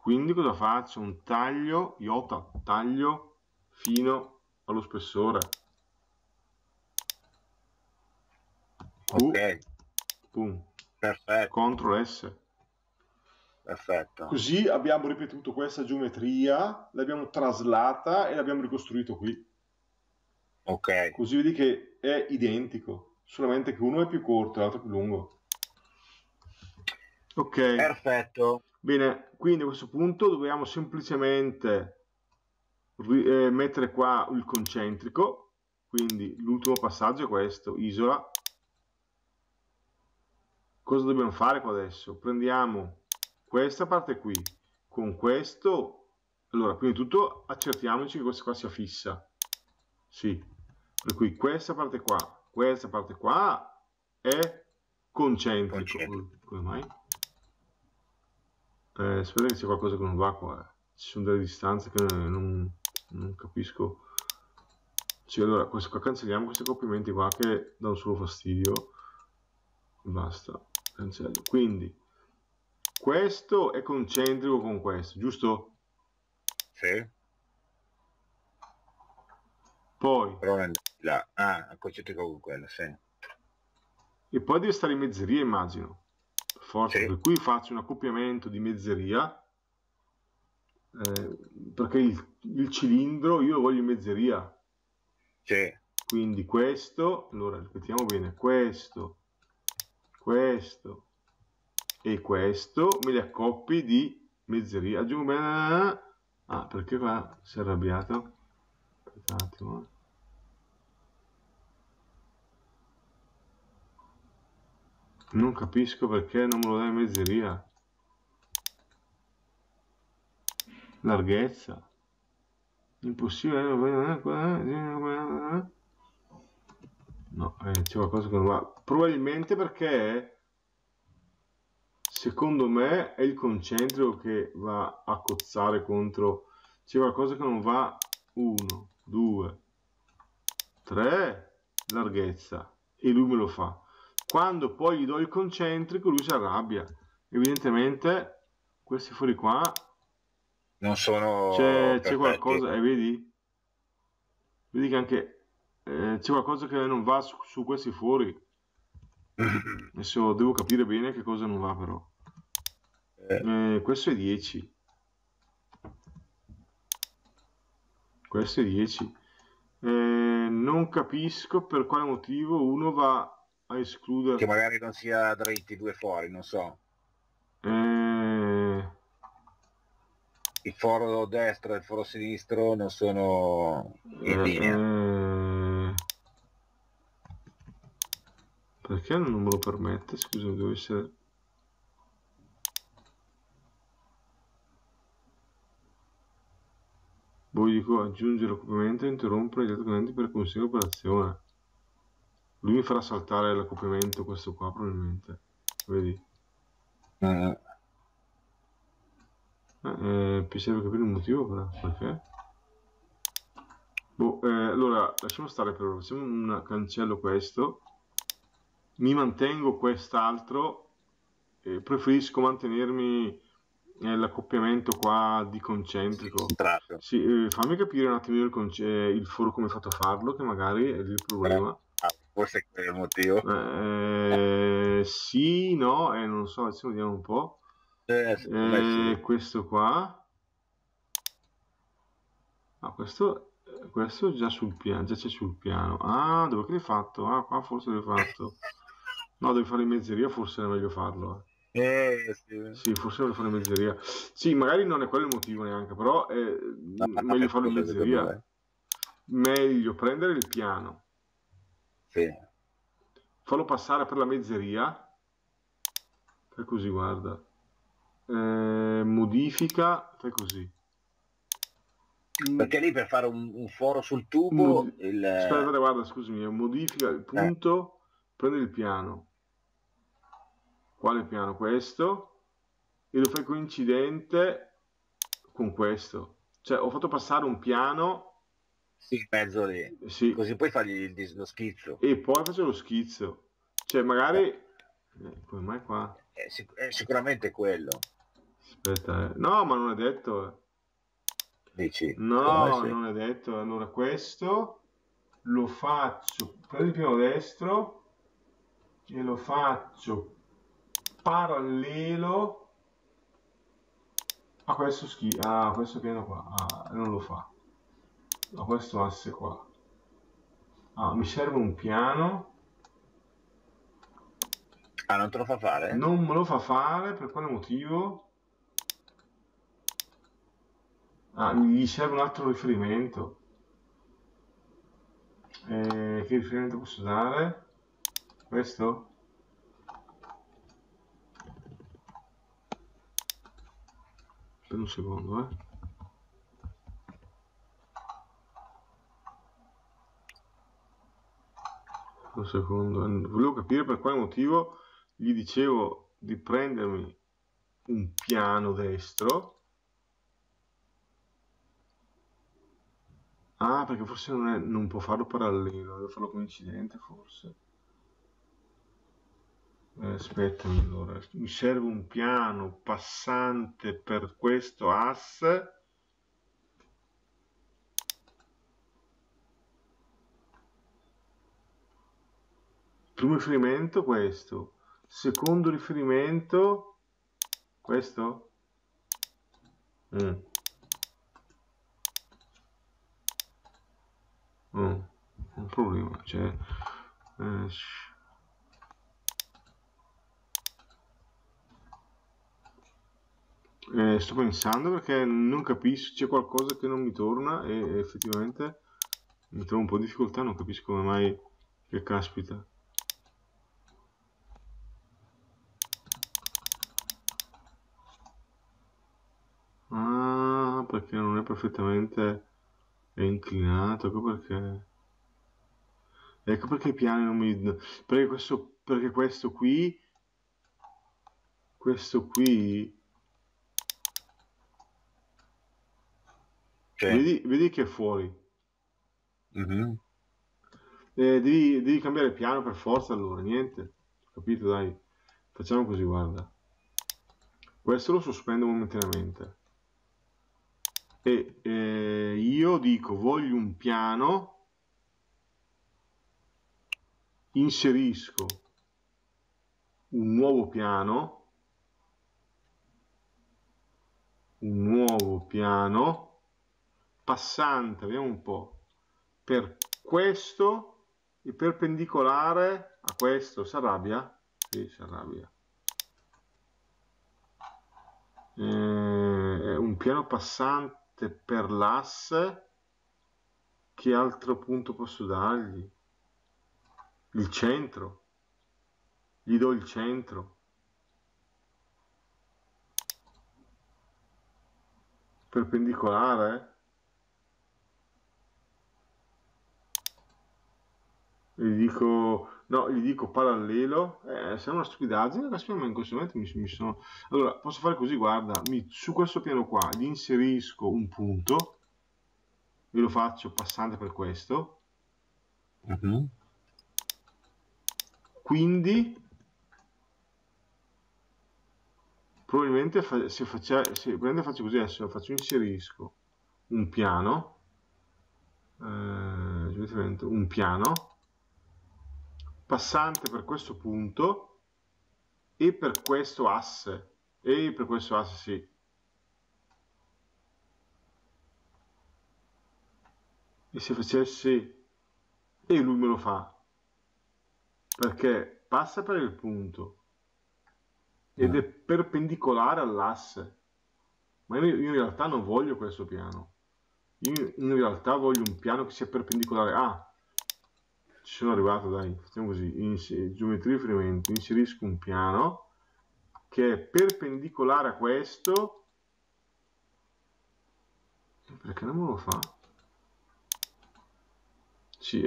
Quindi cosa faccio? Un taglio, iota, taglio fino allo spessore. Ok. Boom. Perfetto. Ctrl S. Perfetto. Così abbiamo ripetuto questa geometria, l'abbiamo traslata e l'abbiamo ricostruito qui. Ok. Così vedi che è identico, solamente che uno è più corto e l'altro più lungo. Ok. Perfetto. Bene, quindi a questo punto dobbiamo semplicemente mettere qua il concentrico, quindi l'ultimo passaggio è questo, isola. Cosa dobbiamo fare qua adesso? Prendiamo questa parte qui, con questo, allora prima di tutto accertiamoci che questa qua sia fissa, sì, per cui questa parte qua è concentrico. Come mai? Spero che sia qualcosa che non va qua, ci sono delle distanze che non capisco, cioè, allora questo qua cancelliamo questi accoppiamenti qua che danno solo fastidio, basta, cancello, quindi questo è concentrico con questo, giusto? Sì. Poi... è concentrico con quello, sì. E poi deve stare in mezzeria, immagino. Per forza, sì. Per cui faccio un accoppiamento di mezzeria, perché il cilindro io lo voglio in mezzeria. Sì. Quindi questo, allora ripetiamo bene, questo... e questo me li accoppi di mezzeria, aggiungo bene. Ah, perché qua si è arrabbiato, aspetta un attimo, non capisco perché non me lo dai in mezzeria, larghezza impossibile, no, c'è qualcosa che non va, probabilmente perché secondo me è il concentrico che va a cozzare contro... c'è qualcosa che non va... 1, 2, 3... larghezza. E lui me lo fa. Quando poi gli do il concentrico lui si arrabbia. Evidentemente questi fuori qua... non sono... c'è qualcosa... vedi? Vedi che anche... c'è qualcosa che non va su questi fuori. Adesso devo capire bene che cosa non va però. Questo è 10, questo è 10, non capisco per quale motivo uno va a escludere, che magari non sia dritti due fuori, non so, il foro destro e il foro sinistro non sono in linea, perché non me lo permette, scusa, deve essere... Poi dico aggiungere l'accoppiamento e interrompere gli altri comandi per conseguire operazione. Lui mi farà saltare l'accoppiamento, questo qua probabilmente. Vedi? Pensavo capire il motivo però, perché? Boh, allora lasciamo stare per ora, facciamo cancello questo. Mi mantengo quest'altro preferisco mantenermi nell'accoppiamento qua di concentrico. Sì, fammi capire un attimino il foro, come hai fatto a farlo, che magari è il problema. Forse è il motivo. Sì, no, non lo so, adesso vediamo un po'. Sì. Questo qua. Ah, questo già sul piano, già c'è sul piano. Ah, dove che l'hai fatto? Ah, qua forse l'hai fatto. No, devi fare in mezzeria, forse è meglio farlo. Sì, forse devo fare in mezzeria. Sì, magari non è quello il motivo neanche, però è meglio farlo in mezzeria. Meglio prendere il piano. Sì. Farlo passare per la mezzeria. Fai così, guarda. Modifica, fai così. Perché lì per fare un foro sul tubo... Aspetta, guarda, scusami, modifica il punto... Prendi il piano. Quale piano? Questo. E lo fai coincidente con questo. Cioè, ho fatto passare un piano... Sì, mezzo lì. Sì. Così poi fai lo schizzo. E poi faccio lo schizzo. Cioè, magari... come mai qua? È sicuramente quello. Aspetta, no, ma non è detto. Dici? No, non è detto. Allora, questo lo faccio... Prendi il piano destro... e lo faccio parallelo a questo questo piano qua. Non lo fa a questo asse qua. Mi serve un piano. Non te lo fa fare? Non me lo fa fare, per quale motivo? Gli serve un altro riferimento. Che riferimento posso dare? Questo? Per un secondo, un secondo. Volevo capire per quale motivo gli dicevo di prendermi un piano destro. Perché forse non può farlo parallelo, devo farlo coincidente forse. Aspettami, allora mi serve un piano passante per questo asse. Primo riferimento questo, secondo riferimento questo. Un problema, cioè sto pensando perché non capisco, c'è qualcosa che non mi torna e effettivamente mi trovo un po' di difficoltà, non capisco come mai, che caspita. Perché non è perfettamente inclinato, ecco perché i piani non mi... perché questo qui Vedi che è fuori. Devi cambiare piano per forza, allora niente, capito? Dai, facciamo così, guarda, questo lo sospendo momentaneamente e io dico voglio un piano, inserisco un nuovo piano passante, vediamo un po', per questo e perpendicolare a questo. S'arrabbia? Sì, s'arrabbia. Un piano passante per l'asse, che altro punto posso dargli? Il centro, gli do il centro. Perpendicolare? Gli dico parallelo. Sembra una stupidaggine, ma in questo momento mi sono... Allora, posso fare così, guarda, su questo piano qua gli inserisco un punto, ve lo faccio passante per questo. Quindi probabilmente se faccio così, adesso faccio, inserisco un piano, passante per questo punto e per questo asse, e se facessi, e lui me lo fa, perché passa per il punto ed è perpendicolare all'asse, ma io in realtà non voglio questo piano, io in realtà voglio un piano che sia perpendicolare. Ah, ci sono arrivato, dai, facciamo così, geometria di riferimento, inserisco un piano che è perpendicolare a questo, perché non me lo fa? Sì,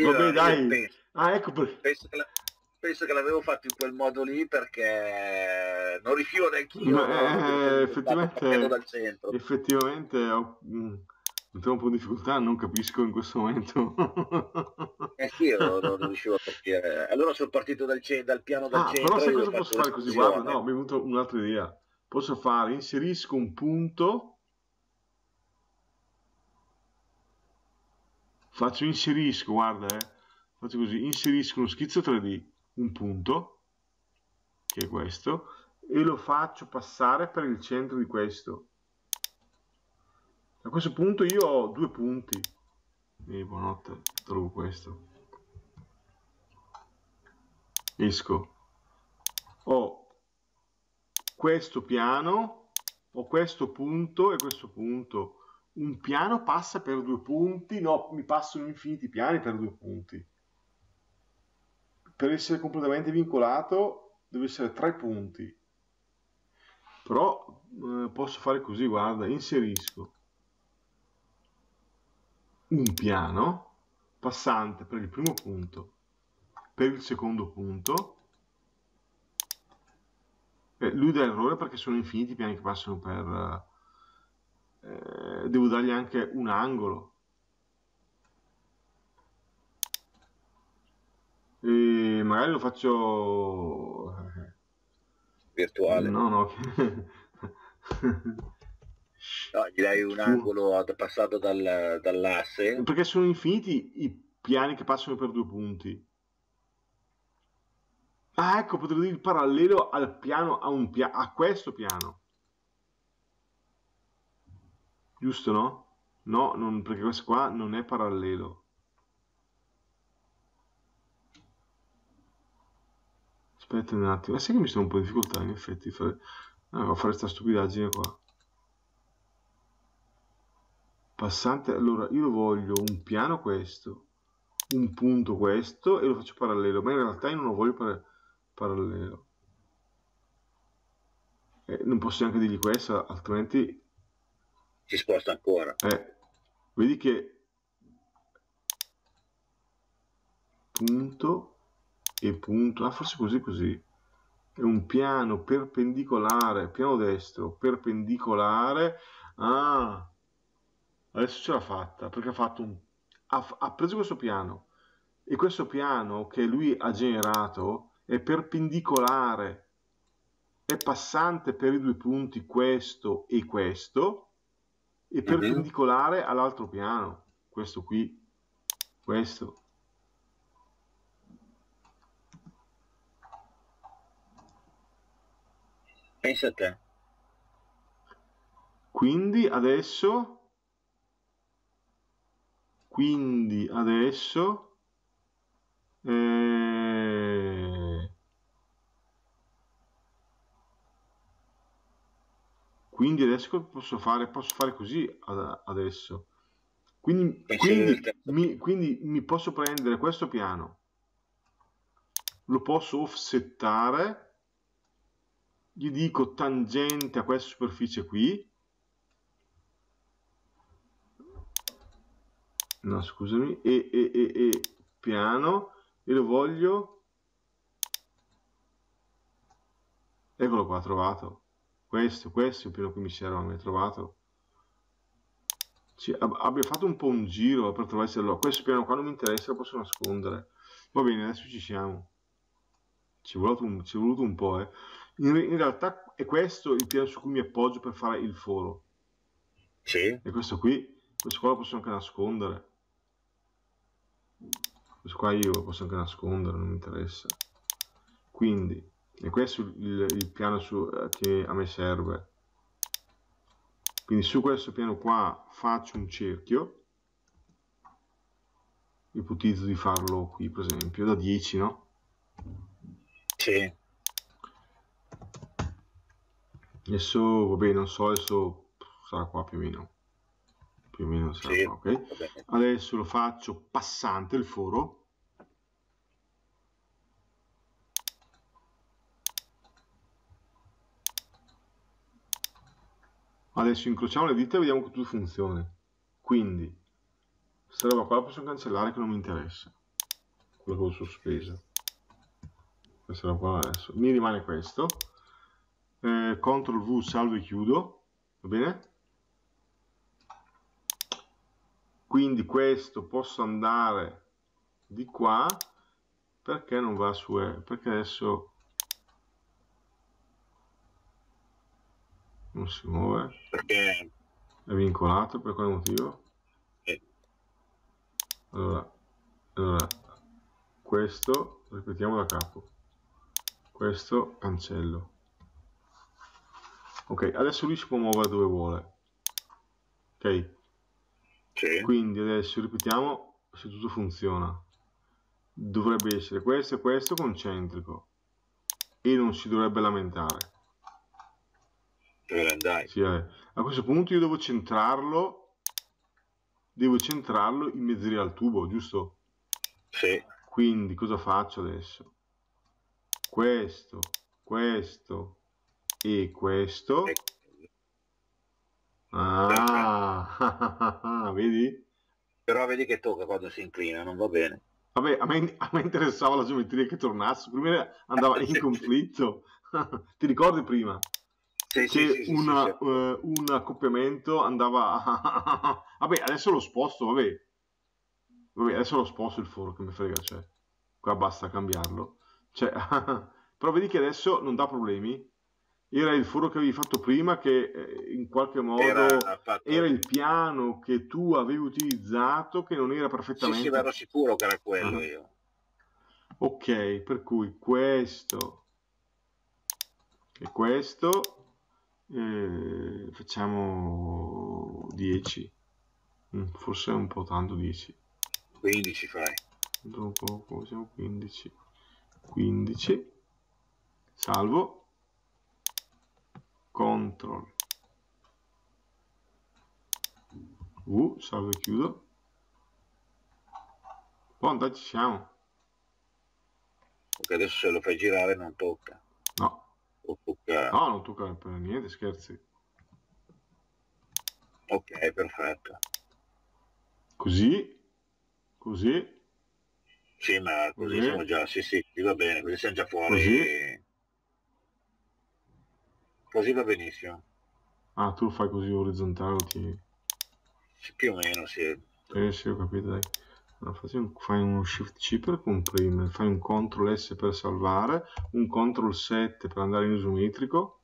no, vabbè, dai. Penso che l'avevo fatto in quel modo lì perché non riuscivo neanche io. Effettivamente ho un po' di difficoltà, non capisco in questo momento. Io non riuscivo a capire. Allora sono partito dal piano del centro. Però sai cosa posso fare così? Guarda, no, mi è venuta un'altra idea. Posso fare, inserisco un punto, faccio così, inserisco uno schizzo 3D, un punto, che è questo, e lo faccio passare per il centro di questo. A questo punto io ho due punti, e buonanotte, trovo questo, esco, ho questo piano, ho questo punto e questo punto. Un piano passa per due punti, no, mi passano infiniti piani per due punti. Per essere completamente vincolato deve essere tre punti. Però posso fare così, guarda, inserisco un piano passante per il primo punto, per il secondo punto. Lui dà errore perché sono infiniti i piani che passano per... devo dargli anche un angolo, e magari lo faccio virtuale, no no, gli dai un angolo passato dall'asse, perché sono infiniti i piani che passano per due punti. Ah, ecco, potrei dire il parallelo al piano, a questo piano. Giusto, no? No, perché questo qua non è parallelo. Aspetta un attimo. Sai che mi sono un po' in difficoltà, in effetti, a fare questa stupidaggine qua. Passante, allora, io voglio un piano questo, un punto questo, e lo faccio parallelo. Ma in realtà io non lo voglio parallelo. Non posso neanche dirgli questo, altrimenti... si sposta ancora. Vedi che punto e punto, forse così è un piano perpendicolare, piano destro perpendicolare. Adesso ce l'ha fatta, perché ha preso questo piano, e questo piano che lui ha generato è perpendicolare, è passante per i due punti questo e questo, e perpendicolare all'altro piano, questo qui, questo. Pensa a te. Quindi adesso quindi adesso posso fare? Posso fare così adesso. Quindi mi posso prendere questo piano, lo posso offsettare, gli dico tangente a questa superficie qui. No, scusami, e piano, e lo voglio. Eccolo qua, trovato. Questo è il piano che mi serve, mi hai trovato. Abbiamo fatto un po' un giro per trovarsi. Allora, questo piano qua non mi interessa, lo posso nascondere. Va bene, adesso ci siamo. Ci è voluto un po', eh. In realtà è questo il piano su cui mi appoggio per fare il foro. Sì. E questo qua lo posso anche nascondere. Questo qua io lo posso anche nascondere, non mi interessa. Quindi, è questo il piano che a me serve. Quindi su questo piano qua faccio un cerchio. Ipotizzo di farlo qui, per esempio, da 10, no? Sì. Adesso, vabbè, non so, adesso sarà qua più o meno. Più o meno sarà sì. Qua, ok? Adesso lo faccio passante il foro. Adesso incrociamo le dita e vediamo che tutto funziona. Quindi, questa roba qua la posso cancellare che non mi interessa. Quello che ho sospeso. Questa roba qua adesso. Mi rimane questo. Ctrl V, salvo e chiudo. Va bene? Quindi questo posso andare di qua. Perché non va su E? Perché adesso... non si muove perché è vincolato, per quale motivo? Allora questo ripetiamo da capo, questo cancello, ok. Adesso lui si può muovere dove vuole, ok, sì. Quindi adesso ripetiamo, se tutto funziona dovrebbe essere questo e questo concentrico e non si dovrebbe lamentare. Sì, a questo punto io devo centrarlo in mezzeria al tubo, giusto? Sì. Quindi cosa faccio adesso? Questo, questo e questo. Ah, vedi? Però vedi che tocca quando si inclina, non va bene. Vabbè, a me interessava la geometria che tornasse, prima andava in conflitto. Ti ricordi prima? Sì, che sì. Un accoppiamento andava a... vabbè, adesso lo sposto, vabbè, adesso lo sposto il foro, che mi frega, cioè qua basta cambiarlo, cioè però vedi che adesso non dà problemi. Era il foro che avevi fatto prima, che in qualche modo era il piano che tu avevi utilizzato, che non era perfettamente... sì, ma ero sicuro che era quello. Io ok, per cui questo e questo. Facciamo 10, forse è un po' tanto 10, 15 fai, dopo facciamo 15, salvo, Ctrl V, salvo e chiudo. Boh, ci siamo. Ok, adesso se lo fai girare non tocca. No. No, non tocca per niente, scherzi. Ok, perfetto. Così. Sì, ma così siamo già, sì, va bene, così siamo già fuori. Così va benissimo. Ah, tu lo fai così orizzontale, ti... sì, più o meno, sì. Sì, ho capito, dai. Allora, fai uno Shift C per comprimere, fai un Ctrl S per salvare, un Ctrl 7 per andare in isometrico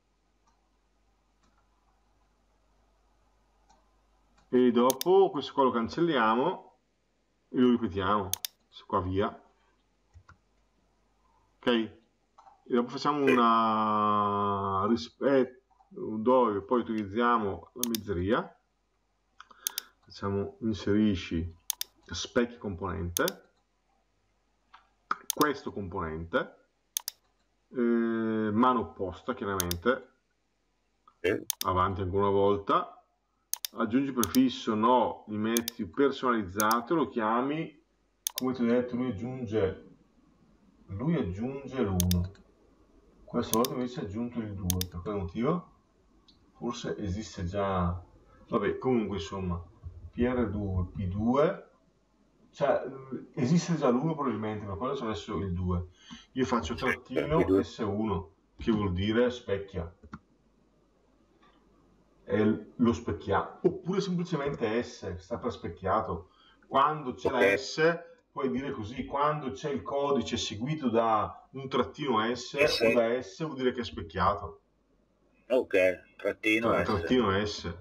e dopo questo qua lo cancelliamo e lo ripetiamo, questo qua via, ok, e dopo facciamo una rispetto dove poi utilizziamo la mezzeria, facciamo inserisci specchi componente, questo componente, mano opposta chiaramente, avanti ancora una volta, aggiungi prefisso no, li metti personalizzato, lo chiami, come ti ho detto, lui aggiunge l'1, questa volta invece ha aggiunto il 2, per quale motivo? Forse esiste già, vabbè, comunque insomma, PR2, P2, cioè esiste già l'1 probabilmente, ma quando sono messo il 2 io faccio trattino S1, che vuol dire specchia, e lo specchia, oppure semplicemente S sta per specchiato, quando c'è la S puoi dire così, quando c'è il codice seguito da un trattino S, S o da S vuol dire che è specchiato. Ok, trattino S. Trattino S.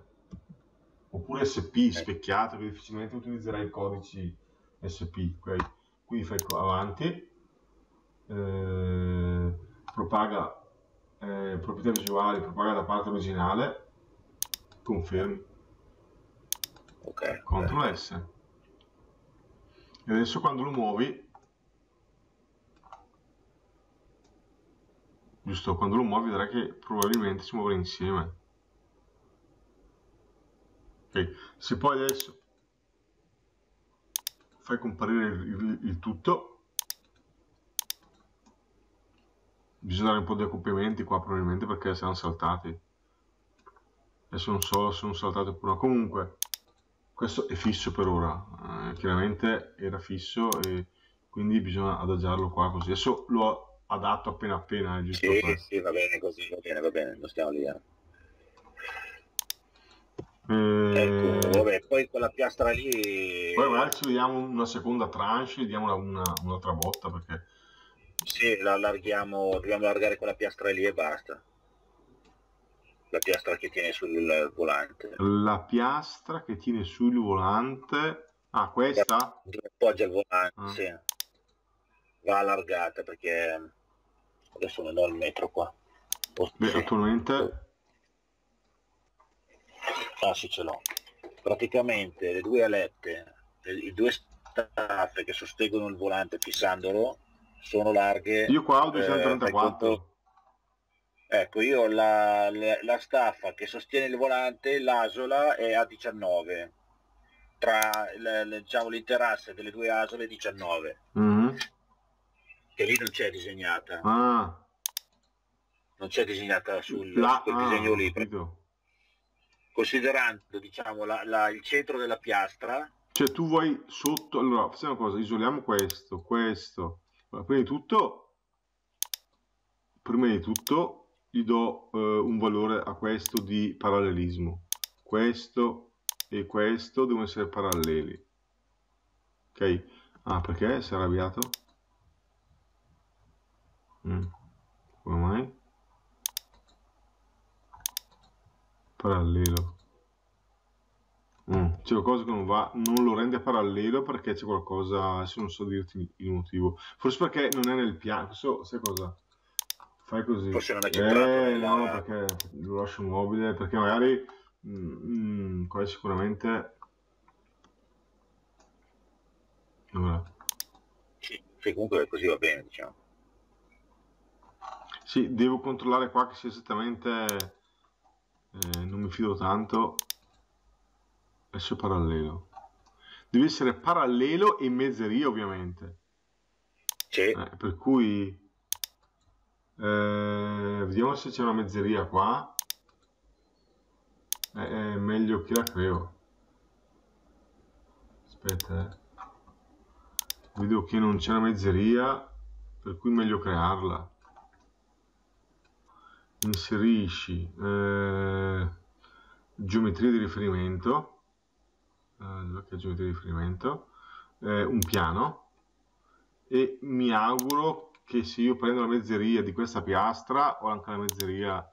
Oppure SP, specchiato, che difficilmente utilizzerai i codici SP. Okay. Quindi fai avanti. Propaga proprietà visuali, propaga la parte originale, confermi. Ok. Ctrl S. E adesso quando lo muovi, giusto, quando lo muovi vedrai che probabilmente si muovono insieme. Ok. Se poi adesso fai comparire il tutto, bisogna dare un po' di accoppiamenti qua probabilmente perché saranno saltati. Adesso non so se sono saltati oppure no. Comunque questo è fisso per ora, chiaramente era fisso e quindi bisogna adagiarlo qua così. Adesso lo adatto appena appena, giusto? Sì, sì, va bene così, va bene, non stiamo lì. Ecco, vabbè, poi quella piastra lì... Poi magari ci vediamo una seconda tranche, vediamo un'altra botta perché... Sì, la allarghiamo, dobbiamo allargare quella piastra lì e basta. La piastra che tiene sul volante. La piastra che tiene sul volante... Ah, questa? Dove appoggia il volante, sì. Va allargata perché... Adesso non ho il metro qua. Beh, attualmente... Ah, sì, ce l'ho. Praticamente le due alette, i due staffe che sostengono il volante fissandolo, sono larghe. Io qua ho 234. Ecco, io ho la staffa che sostiene il volante, l'asola è a 19, tra diciamo l'interasse delle due asole è 19, che lì non c'è disegnata. Non c'è disegnata sul disegno lì, considerando diciamo il centro della piastra. Cioè tu vuoi sotto, allora facciamo una cosa, isoliamo questo. Prima di tutto gli do un valore a questo di parallelismo. Questo e questo devono essere paralleli. Ok? Ah, perché? Si è arrabbiato? Come mai? Parallelo. C'è qualcosa che non va, non lo rende parallelo perché c'è qualcosa, adesso non so dirti il motivo, forse perché non è nel piano, sai cosa? Fai così, forse non è no, perché lo lascio mobile, perché magari qua sicuramente allora. Sì, comunque così va bene, diciamo. Sì, devo controllare qua che sia esattamente, non mi fido tanto. Adesso parallelo. Deve essere parallelo e mezzeria ovviamente. Sì. Per cui... vediamo se c'è una mezzeria qua. È meglio che la creo. Aspetta. Vedo che non c'è una mezzeria, per cui è meglio crearla. Inserisci geometria di riferimento. Un piano, e mi auguro che se io prendo la mezzeria di questa piastra o anche la mezzeria,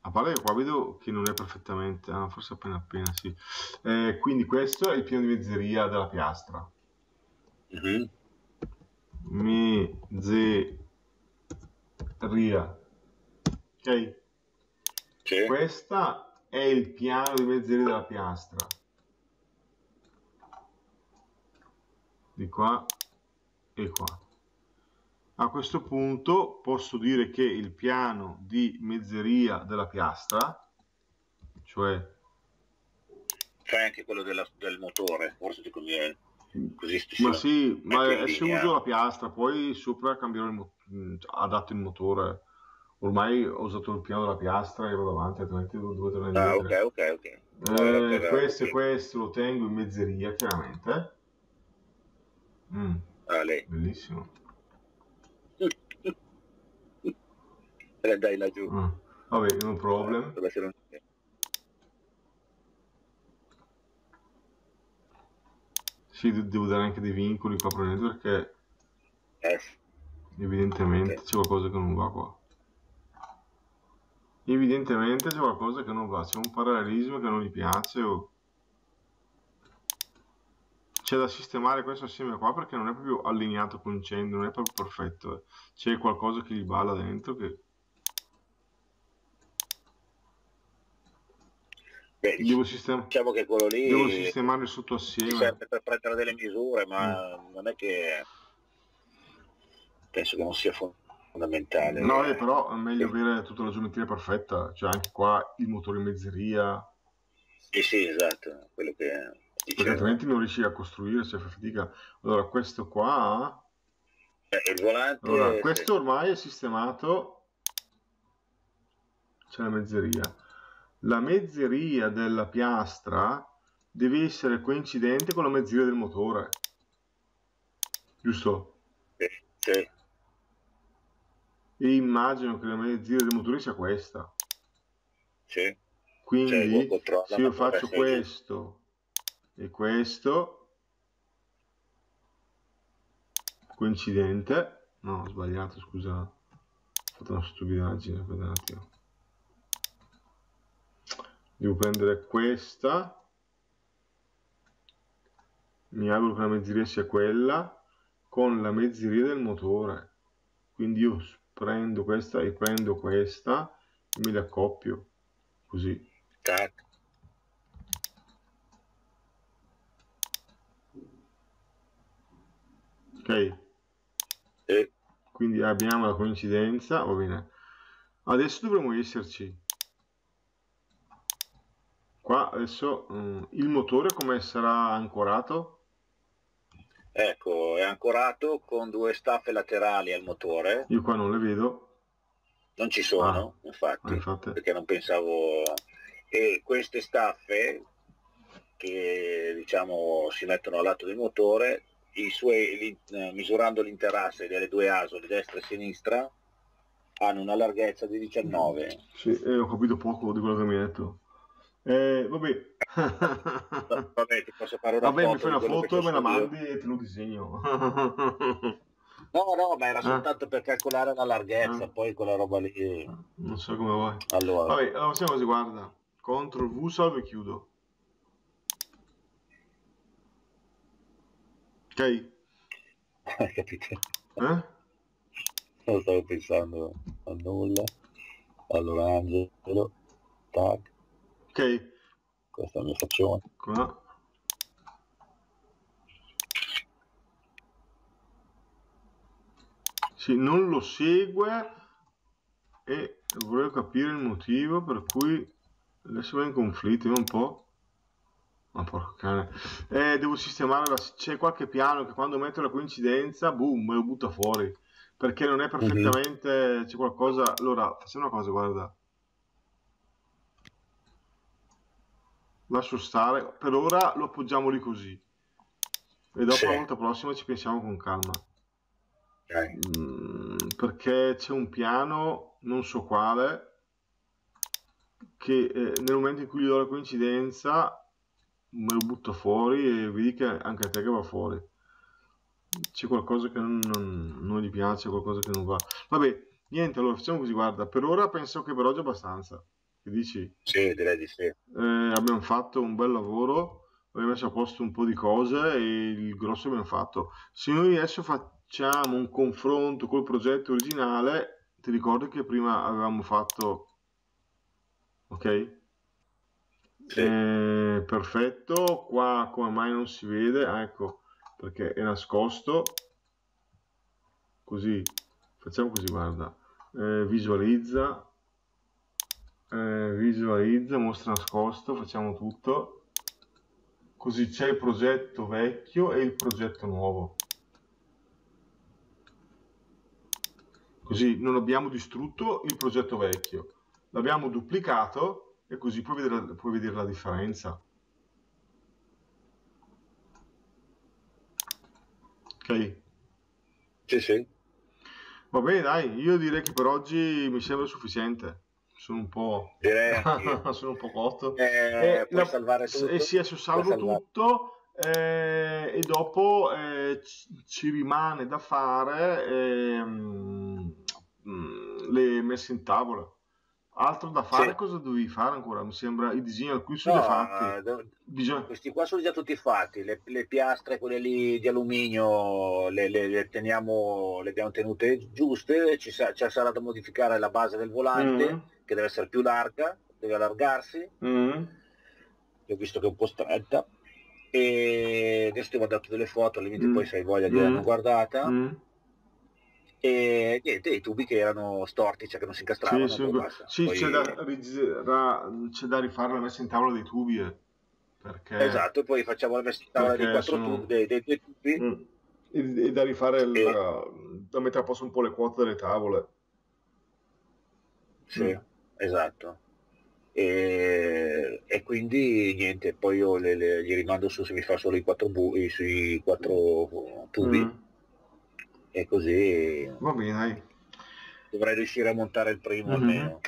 a parte che qua vedo che non è perfettamente, forse appena appena sì, quindi questo è il piano di mezzeria della piastra. Mezzeria, ok? Sì. Questa è il piano di mezzeria della piastra di qua e qua. A questo punto posso dire che il piano di mezzeria della piastra, cioè anche quello del motore, forse ti conviene così. Ma sì, ma se uso la piastra poi sopra cambierò adatto il motore. Ormai ho usato il piano della piastra e vado avanti, altrimenti devo tornare indietro. Ah, ok. Questo e questo lo tengo in mezzeria, chiaramente. Bellissimo. Dai laggiù. Vabbè, no problem. Sì, devo dare anche dei vincoli qua probabilmente, perché evidentemente c'è qualcosa che non va qua. Evidentemente c'è qualcosa che non va, c'è un parallelismo che non gli piace o... C'è da sistemare questo assieme qua, perché non è proprio allineato con Cend, non è proprio perfetto. C'è qualcosa che gli balla dentro che... Beh, devo diciamo che quello lì devo sistemare il sottoassieme, serve per prendere delle misure, ma non è che penso che non sia fondamentale. No, però è meglio avere tutta la geometria perfetta, cioè anche qua il motore in mezzeria. Sì, esatto, quello che dicevo. Perché altrimenti non riesci a costruire, cioè fa fatica. Allora questo qua il volante, allora, questo ormai è sistemato, c'è la mezzeria. La mezzeria della piastra deve essere coincidente con la mezzeria del motore, giusto? Sì. E immagino che la mezzeria del motore sia questa. Sì. Quindi se io faccio questo e questo coincidente, no, ho sbagliato, scusa, ho fatto una stupidaggine, aspetta un attimo. Devo prendere questa, mi auguro che la mezzeria sia quella, con la mezzeria del motore. Quindi io prendo questa e prendo questa, e me le accoppio, così. Tac. Ok? Quindi abbiamo la coincidenza, va bene. Adesso dovremmo esserci. Qua adesso il motore come sarà ancorato? Ecco, è ancorato con due staffe laterali al motore. Io qua non le vedo. Non ci sono, infatti, perché non pensavo... E queste staffe che diciamo si mettono al lato del motore, i suoi, misurando l'interasse delle due asole destra e sinistra, hanno una larghezza di 19. Sì, ho capito poco di quello che mi hai detto. Vabbè. Vabbè, ti posso fare una foto, mi fai una foto e me la mandi e te lo disegno. no, ma era soltanto per calcolare la larghezza, poi quella roba lì non so come vuoi. Allora, vabbè, allora facciamo così, guarda, CTRL V, salvo e chiudo. Ok. Capite? Non stavo pensando a nulla. Allora Angelo, tac. Ok, questa è la mia fazione qua. Sì, non lo segue e volevo capire il motivo per cui adesso va in conflitto. Io un po', ma porca cane, devo sistemare, c'è qualche piano che quando metto la coincidenza boom me lo butta fuori perché non è perfettamente c'è qualcosa. Allora facciamo una cosa, guarda, lascio stare, per ora lo appoggiamo lì così e dopo la volta prossima ci pensiamo con calma, perché c'è un piano, non so quale, che nel momento in cui gli do la coincidenza me lo butto fuori e vedi che anche a te che va fuori, c'è qualcosa che non gli piace, qualcosa che non va. Vabbè, niente, allora facciamo così, guarda, per ora penso che per oggi è abbastanza. Dici? Sì, direi di sì. Abbiamo fatto un bel lavoro, abbiamo messo a posto un po' di cose e il grosso abbiamo fatto. Se noi adesso facciamo un confronto col progetto originale, ti ricordi che prima avevamo fatto perfetto, qua come mai non si vede? Ecco, perché è nascosto, così facciamo così, guarda, visualizza, mostra nascosto, facciamo tutto così, c'è il progetto vecchio e il progetto nuovo, così non abbiamo distrutto il progetto vecchio, l'abbiamo duplicato e così puoi vedere la differenza. Ok? Sì. Va bene, dai, io direi che per oggi mi sembra sufficiente. Sono un po', sono un po' cotto, puoi salvare tutto, e sì, adesso salvo tutto, e dopo ci rimane da fare le messe in tavola. Altro da fare, sì. Cosa dovevi fare ancora? Mi sembra i disegni alcuni sono già fatti. Questi qua sono già tutti fatti, le piastre, quelle lì di alluminio le abbiamo tenute giuste, ci sarà da modificare la base del volante, che deve essere più larga, deve allargarsi, ho visto che è un po' stretta, e adesso ti ho dato delle foto, al limite poi se hai voglia di una guardata. E niente, i tubi che erano storti, cioè che non si incastravano. Sì, poi... c'è da rifare la messa in tavola dei tubi, perché... Esatto, poi facciamo la messa in tavola dei quattro tubi, dei due tubi. E da rifare da mettere a posto un po' le quote delle tavole. Sì, esatto. E quindi niente, poi io gli rimando su se mi fa solo sui quattro tubi. E così va bene, dai. Dovrei riuscire a montare il primo almeno.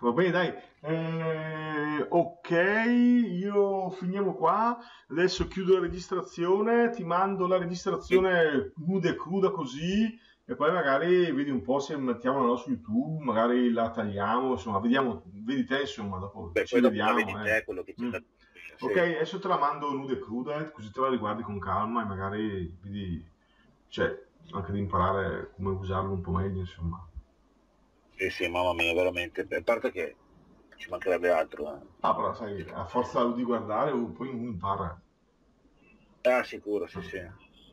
Va bene, dai. Ok, io finiamo qua, adesso chiudo la registrazione, ti mando la registrazione nuda e cruda così, e poi magari vedi un po' se mettiamola su YouTube, magari la tagliamo, insomma vediamo, vedi te, insomma dopo. Beh, ci vediamo, vedi te, quello che c'è da... Ok, adesso te la mando nuda e cruda, così te la riguardi con calma e magari vedi, cioè anche di imparare come usarlo un po' meglio, insomma. Sì, mamma mia, veramente, a parte che ci mancherebbe altro. Ah, però sai, a forza di guardare poi uno impara. Ah, sicuro, sì.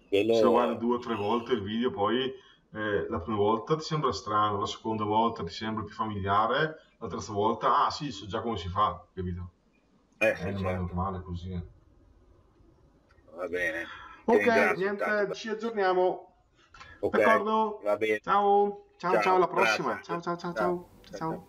Quello... Se lo guardi 2 o 3 volte il video, poi la prima volta ti sembra strano, la seconda volta ti sembra più familiare, la terza volta, ah sì, so già come si fa, capito? Sì, certo. Non è normale così. Va bene. Ok, niente, ci aggiorniamo. Okay. D'accordo? Va bene. Ciao, ciao, ciao, alla prossima. Ciao, ciao, ciao, ciao.